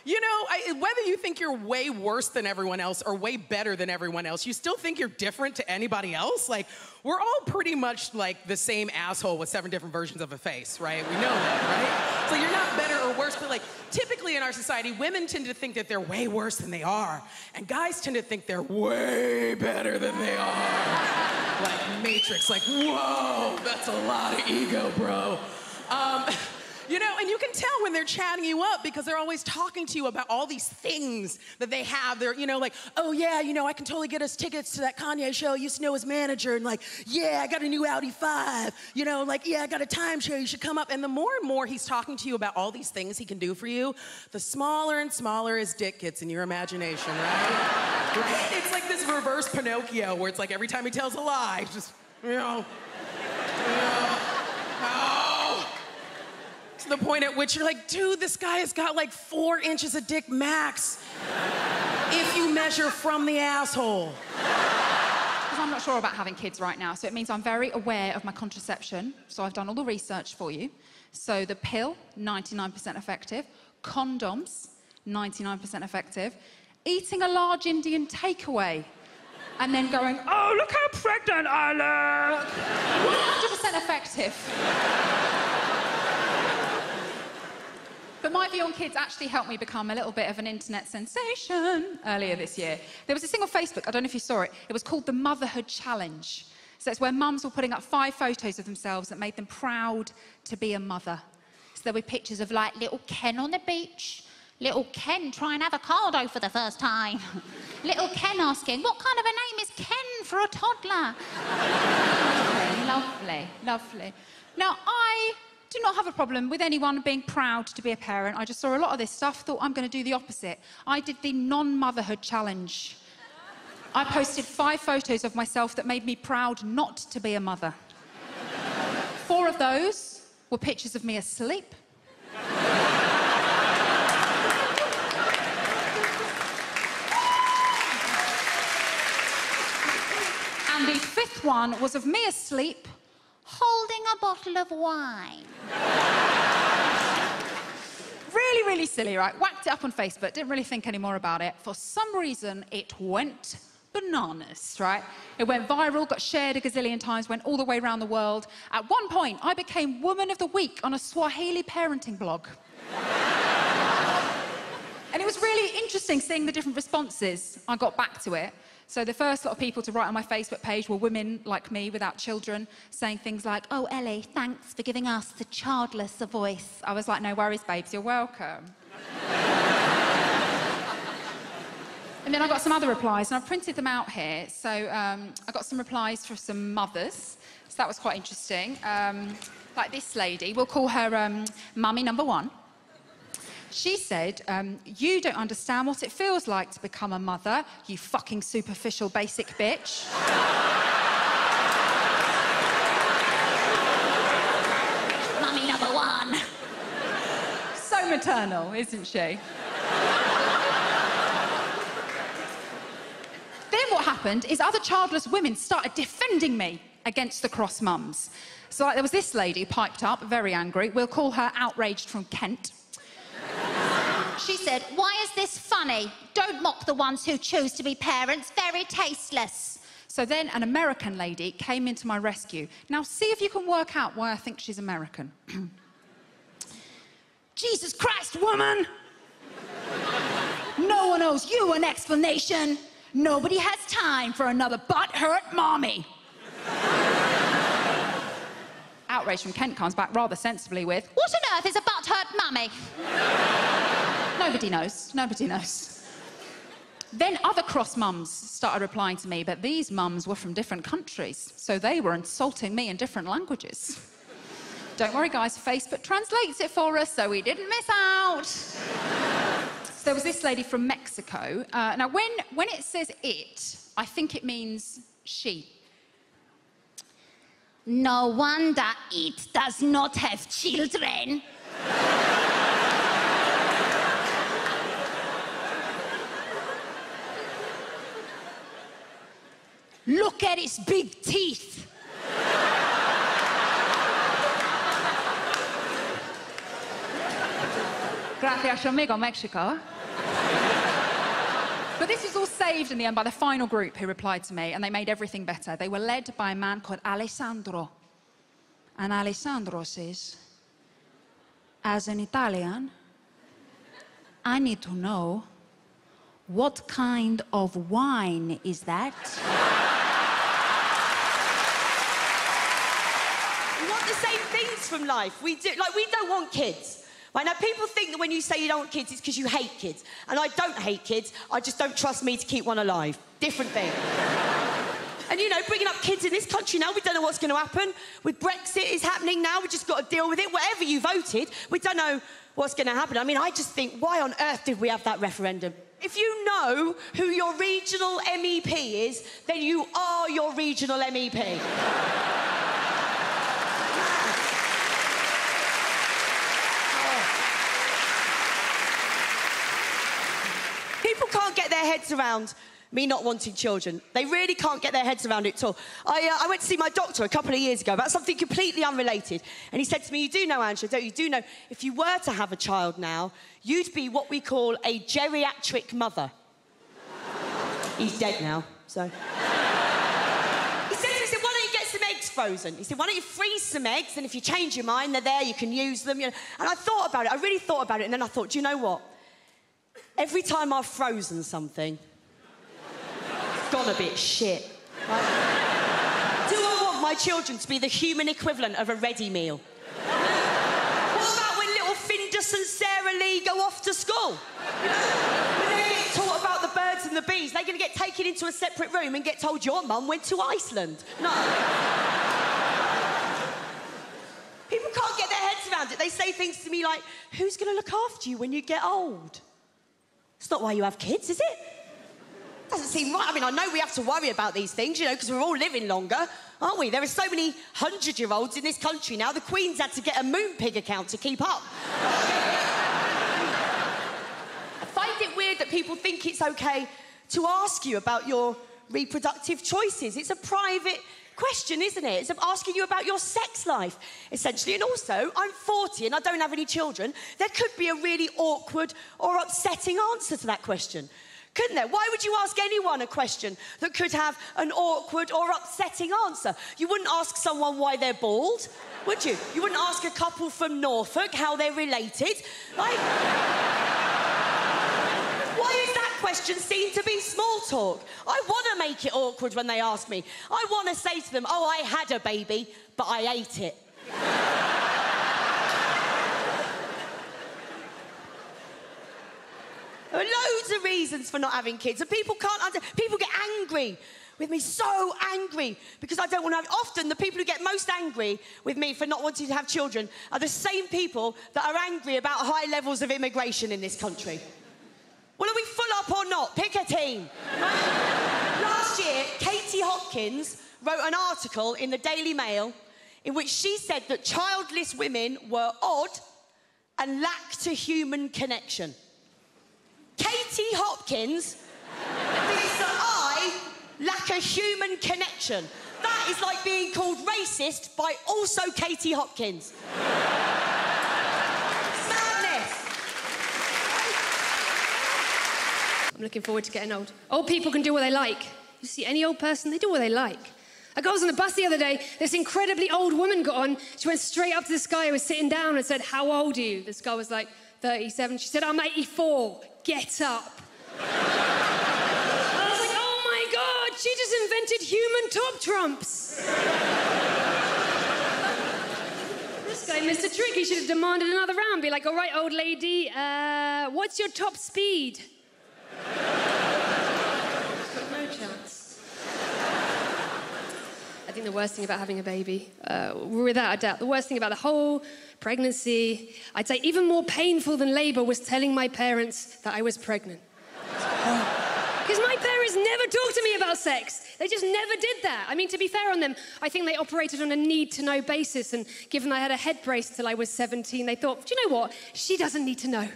you know, I, whether you think you're way worse than everyone else or way better than everyone else, you still think you're different to anybody else. Like, we're all pretty much like the same asshole with seven different versions of a face, right? We know that, right? So you're not better or worse, but like, typically in our society, women tend to think that they're way worse than they are, and guys tend to think they're way better than they are. Like Matrix, like, whoa, that's a lot of ego, bro. Um, You know, and you can tell when they're chatting you up because they're always talking to you about all these things that they have. They're, you know, like, oh, yeah, you know, I can totally get us tickets to that Kanye show. I used to know his manager. And like, yeah, I got a new Audi five. You know, like, yeah, I got a timeshare. You should come up. And the more and more he's talking to you about all these things he can do for you, the smaller and smaller his dick gets in your imagination, right? Right? It's like this reverse Pinocchio where it's like every time he tells a lie, he's just, you know, you know, oh. To the point at which you're like, dude, this guy has got like four inches of dick max if you measure from the asshole. Because I'm not sure about having kids right now, so it means I'm very aware of my contraception. So I've done all the research for you. So the pill, ninety-nine percent effective. Condoms, ninety-nine percent effective. Eating a large Indian takeaway and then going, oh, look how pregnant I look. one hundred percent effective. But my view on kids actually helped me become a little bit of an internet sensation earlier this year. There was a thing on Facebook, I don't know if you saw it, it was called the Motherhood Challenge. So it's where mums were putting up five photos of themselves that made them proud to be a mother. So there were pictures of like little Ken on the beach, little Ken trying avocado for the first time, little Ken asking, what kind of a name is Ken for a toddler? Lovely, lovely, lovely. Now I do not have a problem with anyone being proud to be a parent. I just saw a lot of this stuff, thought I'm going to do the opposite. I did the non-motherhood challenge. I posted five photos of myself that made me proud not to be a mother. Four of those were pictures of me asleep. And the fifth one was of me asleep holding a bottle of wine. Really, really silly, right? Whacked it up on Facebook, didn't really think any more about it. For some reason, it went bananas, right? It went viral, got shared a gazillion times, went all the way around the world. At one point, I became Woman of the Week on a Swahili parenting blog. And it was really interesting seeing the different responses I got back to it. So the first lot of people to write on my Facebook page were women like me without children, saying things like, oh, Ellie, thanks for giving us the childless a voice. I was like, no worries, babes, you're welcome. And then I got some other replies, and I've printed them out here. So um, I got some replies from some mothers, so that was quite interesting. Um, like this lady, we'll call her um, Mummy Number One. She said, um, you don't understand what it feels like to become a mother, you fucking superficial basic bitch. Mummy Number One. So maternal, isn't she? Then what happened is other childless women started defending me against the cross mums. So like, there was this lady piped up, very angry. We'll call her Outraged from Kent. She said, why is this funny? Don't mock the ones who choose to be parents. Very tasteless. So then an American lady came into my rescue. Now, see if you can work out why I think she's American. Jesus Christ, woman! No one owes you an explanation. Nobody has time for another butt-hurt mommy. Outrage from Kent comes back rather sensibly with, what on earth is a butt-hurt mummy? Nobody knows, nobody knows. Then other cross mums started replying to me, but these mums were from different countries, so they were insulting me in different languages. Don't worry, guys, Facebook translates it for us, so we didn't miss out. So there was this lady from Mexico. Uh, now, when, when it says it, I think it means she. No wonder it does not have children. Look at his big teeth. Gracias, amigo, Mexico. But this was all saved in the end by the final group who replied to me, and they made everything better. They were led by a man called Alessandro. And Alessandro says, as an Italian, I need to know what kind of wine is that? We want the same things from life. We do, like, we don't want kids. Right now, people think that when you say you don't want kids, it's because you hate kids. And I don't hate kids. I just don't trust me to keep one alive. Different thing. And, you know, bringing up kids in this country now, we don't know what's going to happen. With Brexit, it's happening now. We've just got to deal with it. Whatever you voted, we don't know what's going to happen. I mean, I just think, why on earth did we have that referendum? If you know who your regional M E P is, then you are your regional M E P. People can't get their heads around me not wanting children. They really can't get their heads around it at all. I, uh, I went to see my doctor a couple of years ago about something completely unrelated. And he said to me, you do know, Angela, don't you? You do know, if you were to have a child now, you'd be what we call a geriatric mother. He's dead now, so... He said to me, he said, why don't you get some eggs frozen? He said, why don't you freeze some eggs? And if you change your mind, they're there, you can use them. You know? And I thought about it. I really thought about it. And then I thought, do you know what? Every time I've frozen something, it's gone a bit shit. Right? Do I want my children to be the human equivalent of a ready meal? What about when little Findus and Sarah Lee go off to school? You know, when they get taught about the birds and the bees, they're going to get taken into a separate room and get told your mum went to Iceland. No. People can't get their heads around it. They say things to me like, who's going to look after you when you get old? It's not why you have kids, is it? Doesn't seem right. I mean, I know we have to worry about these things, you know, because we're all living longer, aren't we? There are so many hundred-year-olds in this country now, the Queen's had to get a moon pig account to keep up. I find it weird that people think it's OK to ask you about your reproductive choices. It's a private question, isn't it? It's asking you about your sex life, essentially. And also, I'm forty and I don't have any children. There could be a really awkward or upsetting answer to that question, couldn't there? Why would you ask anyone a question that could have an awkward or upsetting answer? You wouldn't ask someone why they're bald, would you? You wouldn't ask a couple from Norfolk how they're related. Like... Why is that question seem to be small talk? I want to make it awkward when they ask me. I want to say to them, oh, I had a baby, but I ate it. There are loads of reasons for not having kids, and people can't under... People get angry with me, so angry, because I don't want to have... Often the people who get most angry with me for not wanting to have children are the same people that are angry about high levels of immigration in this country. Well, are we full up or not? Pick a team. Last year, Katie Hopkins wrote an article in the Daily Mail in which she said that childless women were odd and lacked a human connection. Katie Hopkins thinks that I lack a human connection. That is like being called racist by also Katie Hopkins. I'm looking forward to getting old. Old people can do what they like. You see any old person, they do what they like. Like, I was on the bus the other day, this incredibly old woman got on. She went straight up to this guy who was sitting down and said, how old are you? This guy was like, thirty-seven. She said, I'm eighty-four. Get up. I was like, oh, my God, she just invented human top trumps. This guy missed a trick. He should have demanded another round. Be like, all right, old lady, uh, what's your top speed? No chance. I think the worst thing about having a baby, uh, without a doubt, the worst thing about the whole pregnancy, I'd say even more painful than labour, was telling my parents that I was pregnant. Because my parents never talked to me about sex. They just never did that. I mean, to be fair on them, I think they operated on a need-to-know basis, and given I had a head brace till I was seventeen, they thought, do you know what? She doesn't need to know.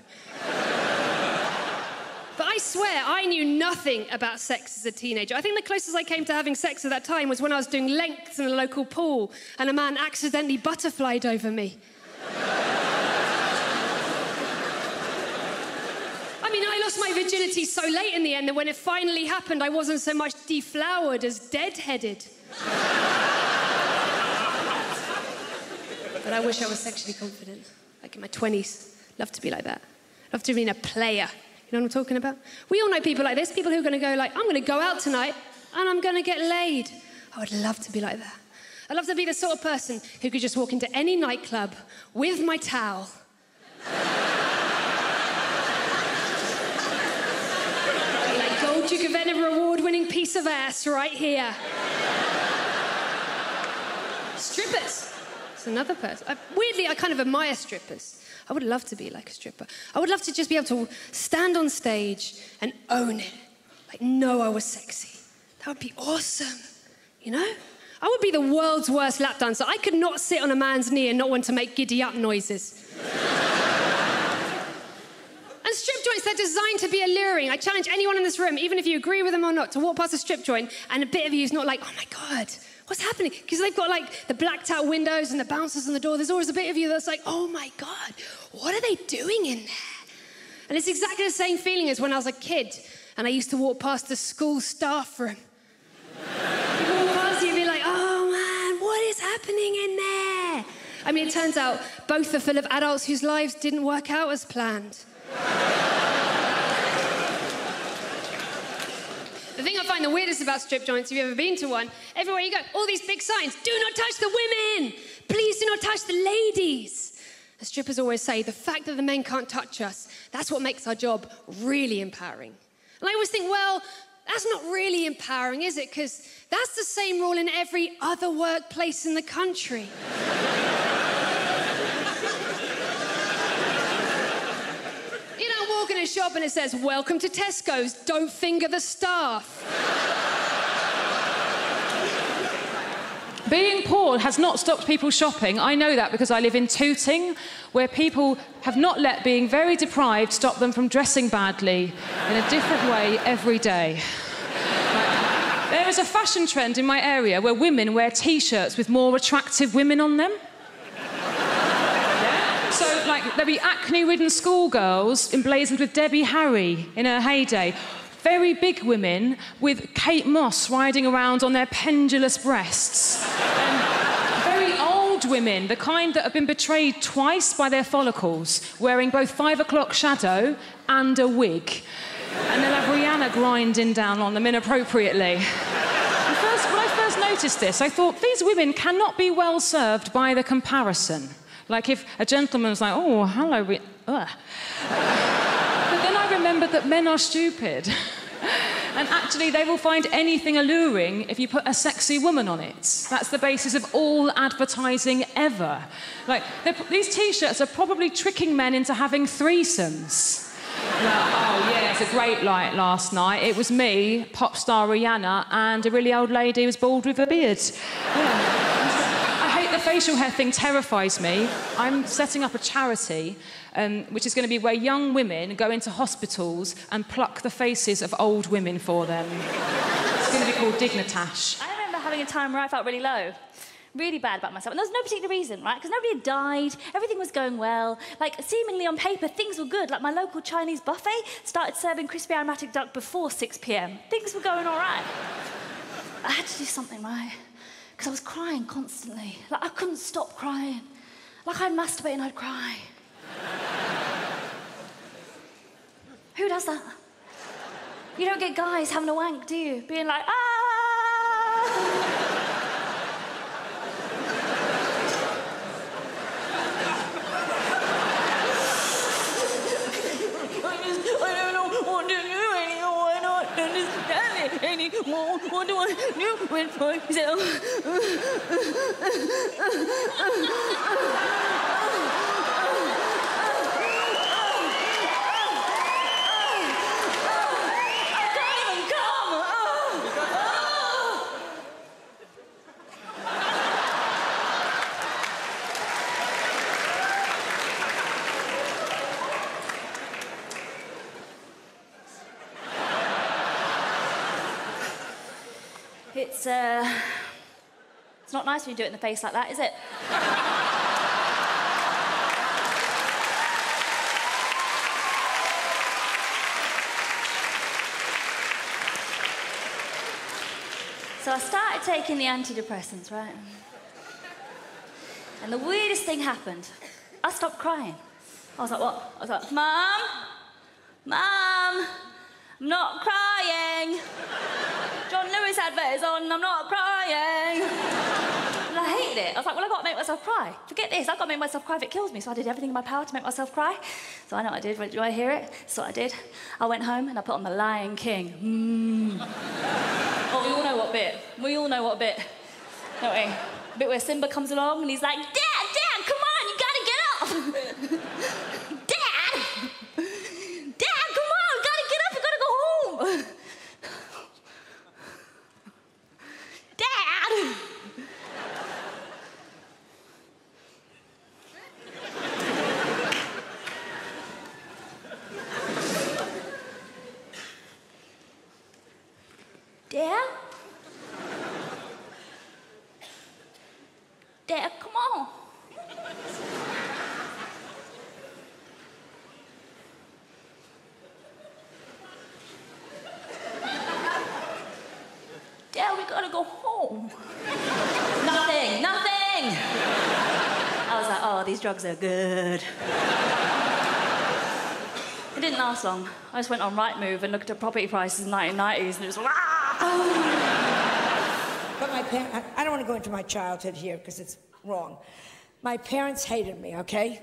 But I swear, I knew nothing about sex as a teenager. I think the closest I came to having sex at that time was when I was doing lengths in a local pool and a man accidentally butterflied over me. I mean, I lost my virginity so late in the end that when it finally happened, I wasn't so much deflowered as dead-headed. But I wish I was sexually confident, like in my twenties. Love to be like that. Love to be a player. You know what I'm talking about? We all know people like this, people who are going to go like, I'm going to go out tonight and I'm going to get laid. I would love to be like that. I'd love to be the sort of person who could just walk into any nightclub with my towel. Like Gold Duke of Edinburgh award-winning piece of ass right here. Strippers. It's another person. I, weirdly, I kind of admire strippers. I would love to be like a stripper. I would love to just be able to stand on stage and own it. Like, know I was sexy. That would be awesome, you know? I would be the world's worst lap dancer. I could not sit on a man's knee and not want to make giddy-up noises. And strip joints, they're designed to be alluring. I challenge anyone in this room, even if you agree with them or not, to walk past a strip joint and a bit of you is not like, oh, my God, what's happening? Because they've got, like, the blacked-out windows and the bouncers on the door. There's always a bit of you that's like, oh, my God, what are they doing in there? And it's exactly the same feeling as when I was a kid and I used to walk past the school staff room. You'd walk past and you'd be like, oh, man, what is happening in there? I mean, it turns out both are full of adults whose lives didn't work out as planned. The thing I find the weirdest about strip joints, if you've ever been to one, everywhere you go, all these big signs, do not touch the women, please do not touch the ladies. The strippers always say, the fact that the men can't touch us, that's what makes our job really empowering. And I always think, well, that's not really empowering, is it? Because that's the same rule in every other workplace in the country. In a shop and it says, welcome to Tesco's, don't finger the staff. Being poor has not stopped people shopping. I know that because I live in Tooting, where people have not let being very deprived stop them from dressing badly in a different way every day. Like, there is a fashion trend in my area where women wear T-shirts with more attractive women on them. So, like, there'll be acne-ridden schoolgirls emblazoned with Debbie Harry in her heyday. Very big women with Kate Moss riding around on their pendulous breasts. And very old women, the kind that have been betrayed twice by their follicles, wearing both five o'clock shadow and a wig. And they'll have Rihanna grinding down on them inappropriately. And first, when I first noticed this, I thought, these women cannot be well served by the comparison. Like, if a gentleman's like, oh, hello, we... Ugh. But then I remembered that men are stupid. And actually, they will find anything alluring if you put a sexy woman on it. That's the basis of all advertising ever. Like, these T-shirts are probably tricking men into having threesomes. Like, oh, yeah, it's a great night last night. It was me, pop star Rihanna, and a really old lady who was bald with a beard. Yeah. The facial hair thing terrifies me. I'm setting up a charity, um, which is going to be where young women go into hospitals and pluck the faces of old women for them. It's going to be called Dignitash. I remember having a time where I felt really low, really bad about myself. And there was no particular reason, right? Because nobody had died, everything was going well. Like, seemingly on paper, things were good. Like, my local Chinese buffet started serving crispy aromatic duck before six p m. Things were going all right. I had to do something right. Because I was crying constantly. Like, I couldn't stop crying. Like, I'd masturbate and I'd cry. Who does that? You don't get guys having a wank, do you? Being like, ah! I just, I don't know what to do anymore. I don't understand it anymore. What do I do? With myself. I can't even come. Oh. It's, uh, it's not nice when you do it in the face like that, is it? So I started taking the antidepressants, right? And the weirdest thing happened. I stopped crying. I was like, what? I was like, Mum? Mum? I'm not crying. John Lewis advert is on, I'm not crying. And I hated it. I was like, well, I've got to make myself cry. Forget this, I've got to make myself cry if it kills me. So I did everything in my power to make myself cry. So I know what I did. Do I hear it? That's what I did. I went home and I put on The Lion King. Mmm. Oh, we all know what bit. We all know what bit. Don't we? The bit where Simba comes along and he's like, Dad, Dad, come on, you gotta get up. Dad! Dad, come on, we gotta get up, we gotta go home. Dad! Dad? Dad, come on. Dad, we gotta go home. Nothing, nothing. I was like, oh, these drugs are good. It didn't last long. I just went on Rightmove and looked at property prices in the nineteen nineties and it was like, ah! But my parents, I don't want to go into my childhood here because it's wrong. My parents hated me, okay?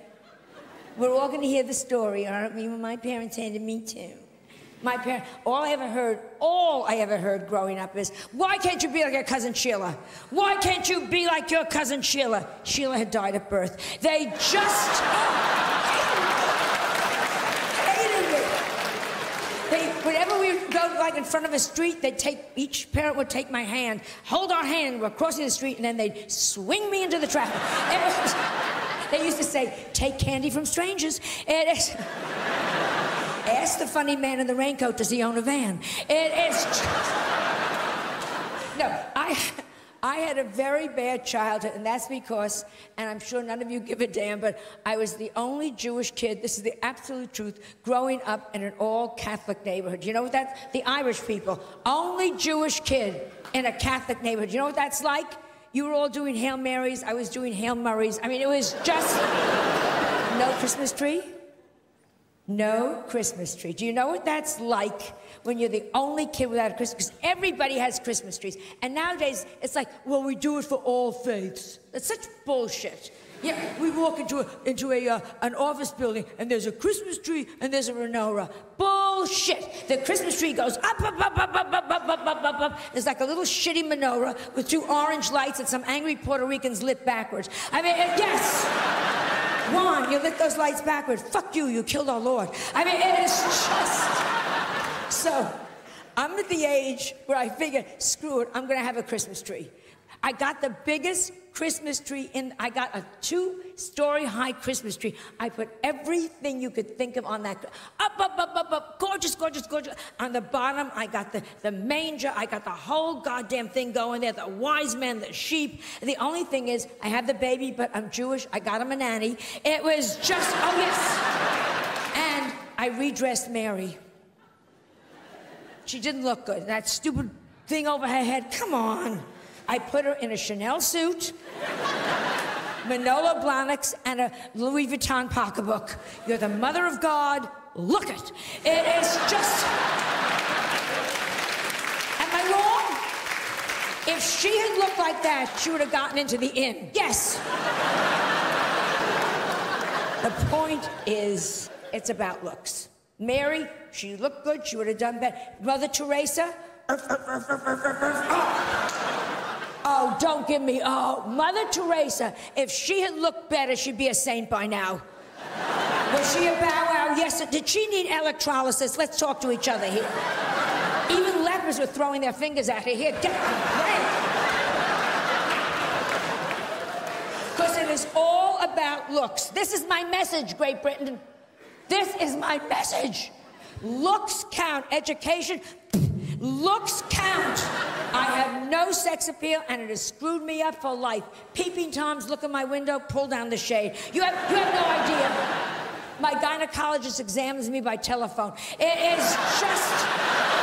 We're all going to hear the story, and I don't mean my parents hated me too. My parents, all I ever heard, all I ever heard growing up is, why can't you be like your cousin Sheila? Why can't you be like your cousin Sheila? Sheila had died at birth. They just hated me. They, whenever we would go like in front of a street, they'd take, each parent would take my hand, hold our hand, we're crossing the street, and then they'd swing me into the traffic. They used to say, take candy from strangers. It is, ask the funny man in the raincoat, does he own a van? It is just, no, I, I had a very bad childhood, and that's because, and I'm sure none of you give a damn, but I was the only Jewish kid, this is the absolute truth, growing up in an all-Catholic neighborhood. You know what that's? The Irish people. Only Jewish kid in a Catholic neighborhood. You know what that's like? You were all doing Hail Marys, I was doing Hail Murrays. I mean, it was just... No Christmas tree? No Christmas tree. Do you know what that's like when you're the only kid without a Christmas? Because everybody has Christmas trees. And nowadays, it's like, well, we do it for all faiths. That's such bullshit. Yeah, we walk into a, into a, uh, an office building, and there's a Christmas tree, and there's a menorah. Bullshit! The Christmas tree goes up, up, up, up, up, up, up, up, up, up. There's like a little shitty menorah with two orange lights and some angry Puerto Ricans lit backwards. I mean, uh, yes! Juan, you lit those lights backwards. Fuck you, you killed our Lord. I mean, it is just... So, I'm at the age where I figured, screw it, I'm gonna have a Christmas tree. I got the biggest Christmas tree in... I got a two-story high Christmas tree. I put everything you could think of on that... Up, up, up, up, up, gorgeous, gorgeous, gorgeous. On the bottom, I got the, the manger. I got the whole goddamn thing going there. The wise men, the sheep. And the only thing is, I have the baby, but I'm Jewish. I got him a nanny. It was just... Oh, yes. And I redressed Mary. She didn't look good. That stupid thing over her head. Come on. I put her in a Chanel suit, Manolo Blahniks, and a Louis Vuitton pocketbook. You're the mother of God. Look it. It is just... Am I wrong? If she had looked like that, she would have gotten into the inn. Yes. The point is, it's about looks. Mary, she looked good. She would have done better. Mother Teresa... Oh, don't give me, oh, Mother Teresa, if she had looked better, she'd be a saint by now. Was she a bow wow? Yes, sir. Did she need electrolysis? Let's talk to each other here. Even lepers were throwing their fingers at her here. Get the because it is all about looks. This is my message, Great Britain. This is my message. Looks count. Education... Looks count. I have no sex appeal, and it has screwed me up for life. Peeping Toms look in my window, pull down the shade. You have, you have no idea. My gynecologist examines me by telephone. It is just...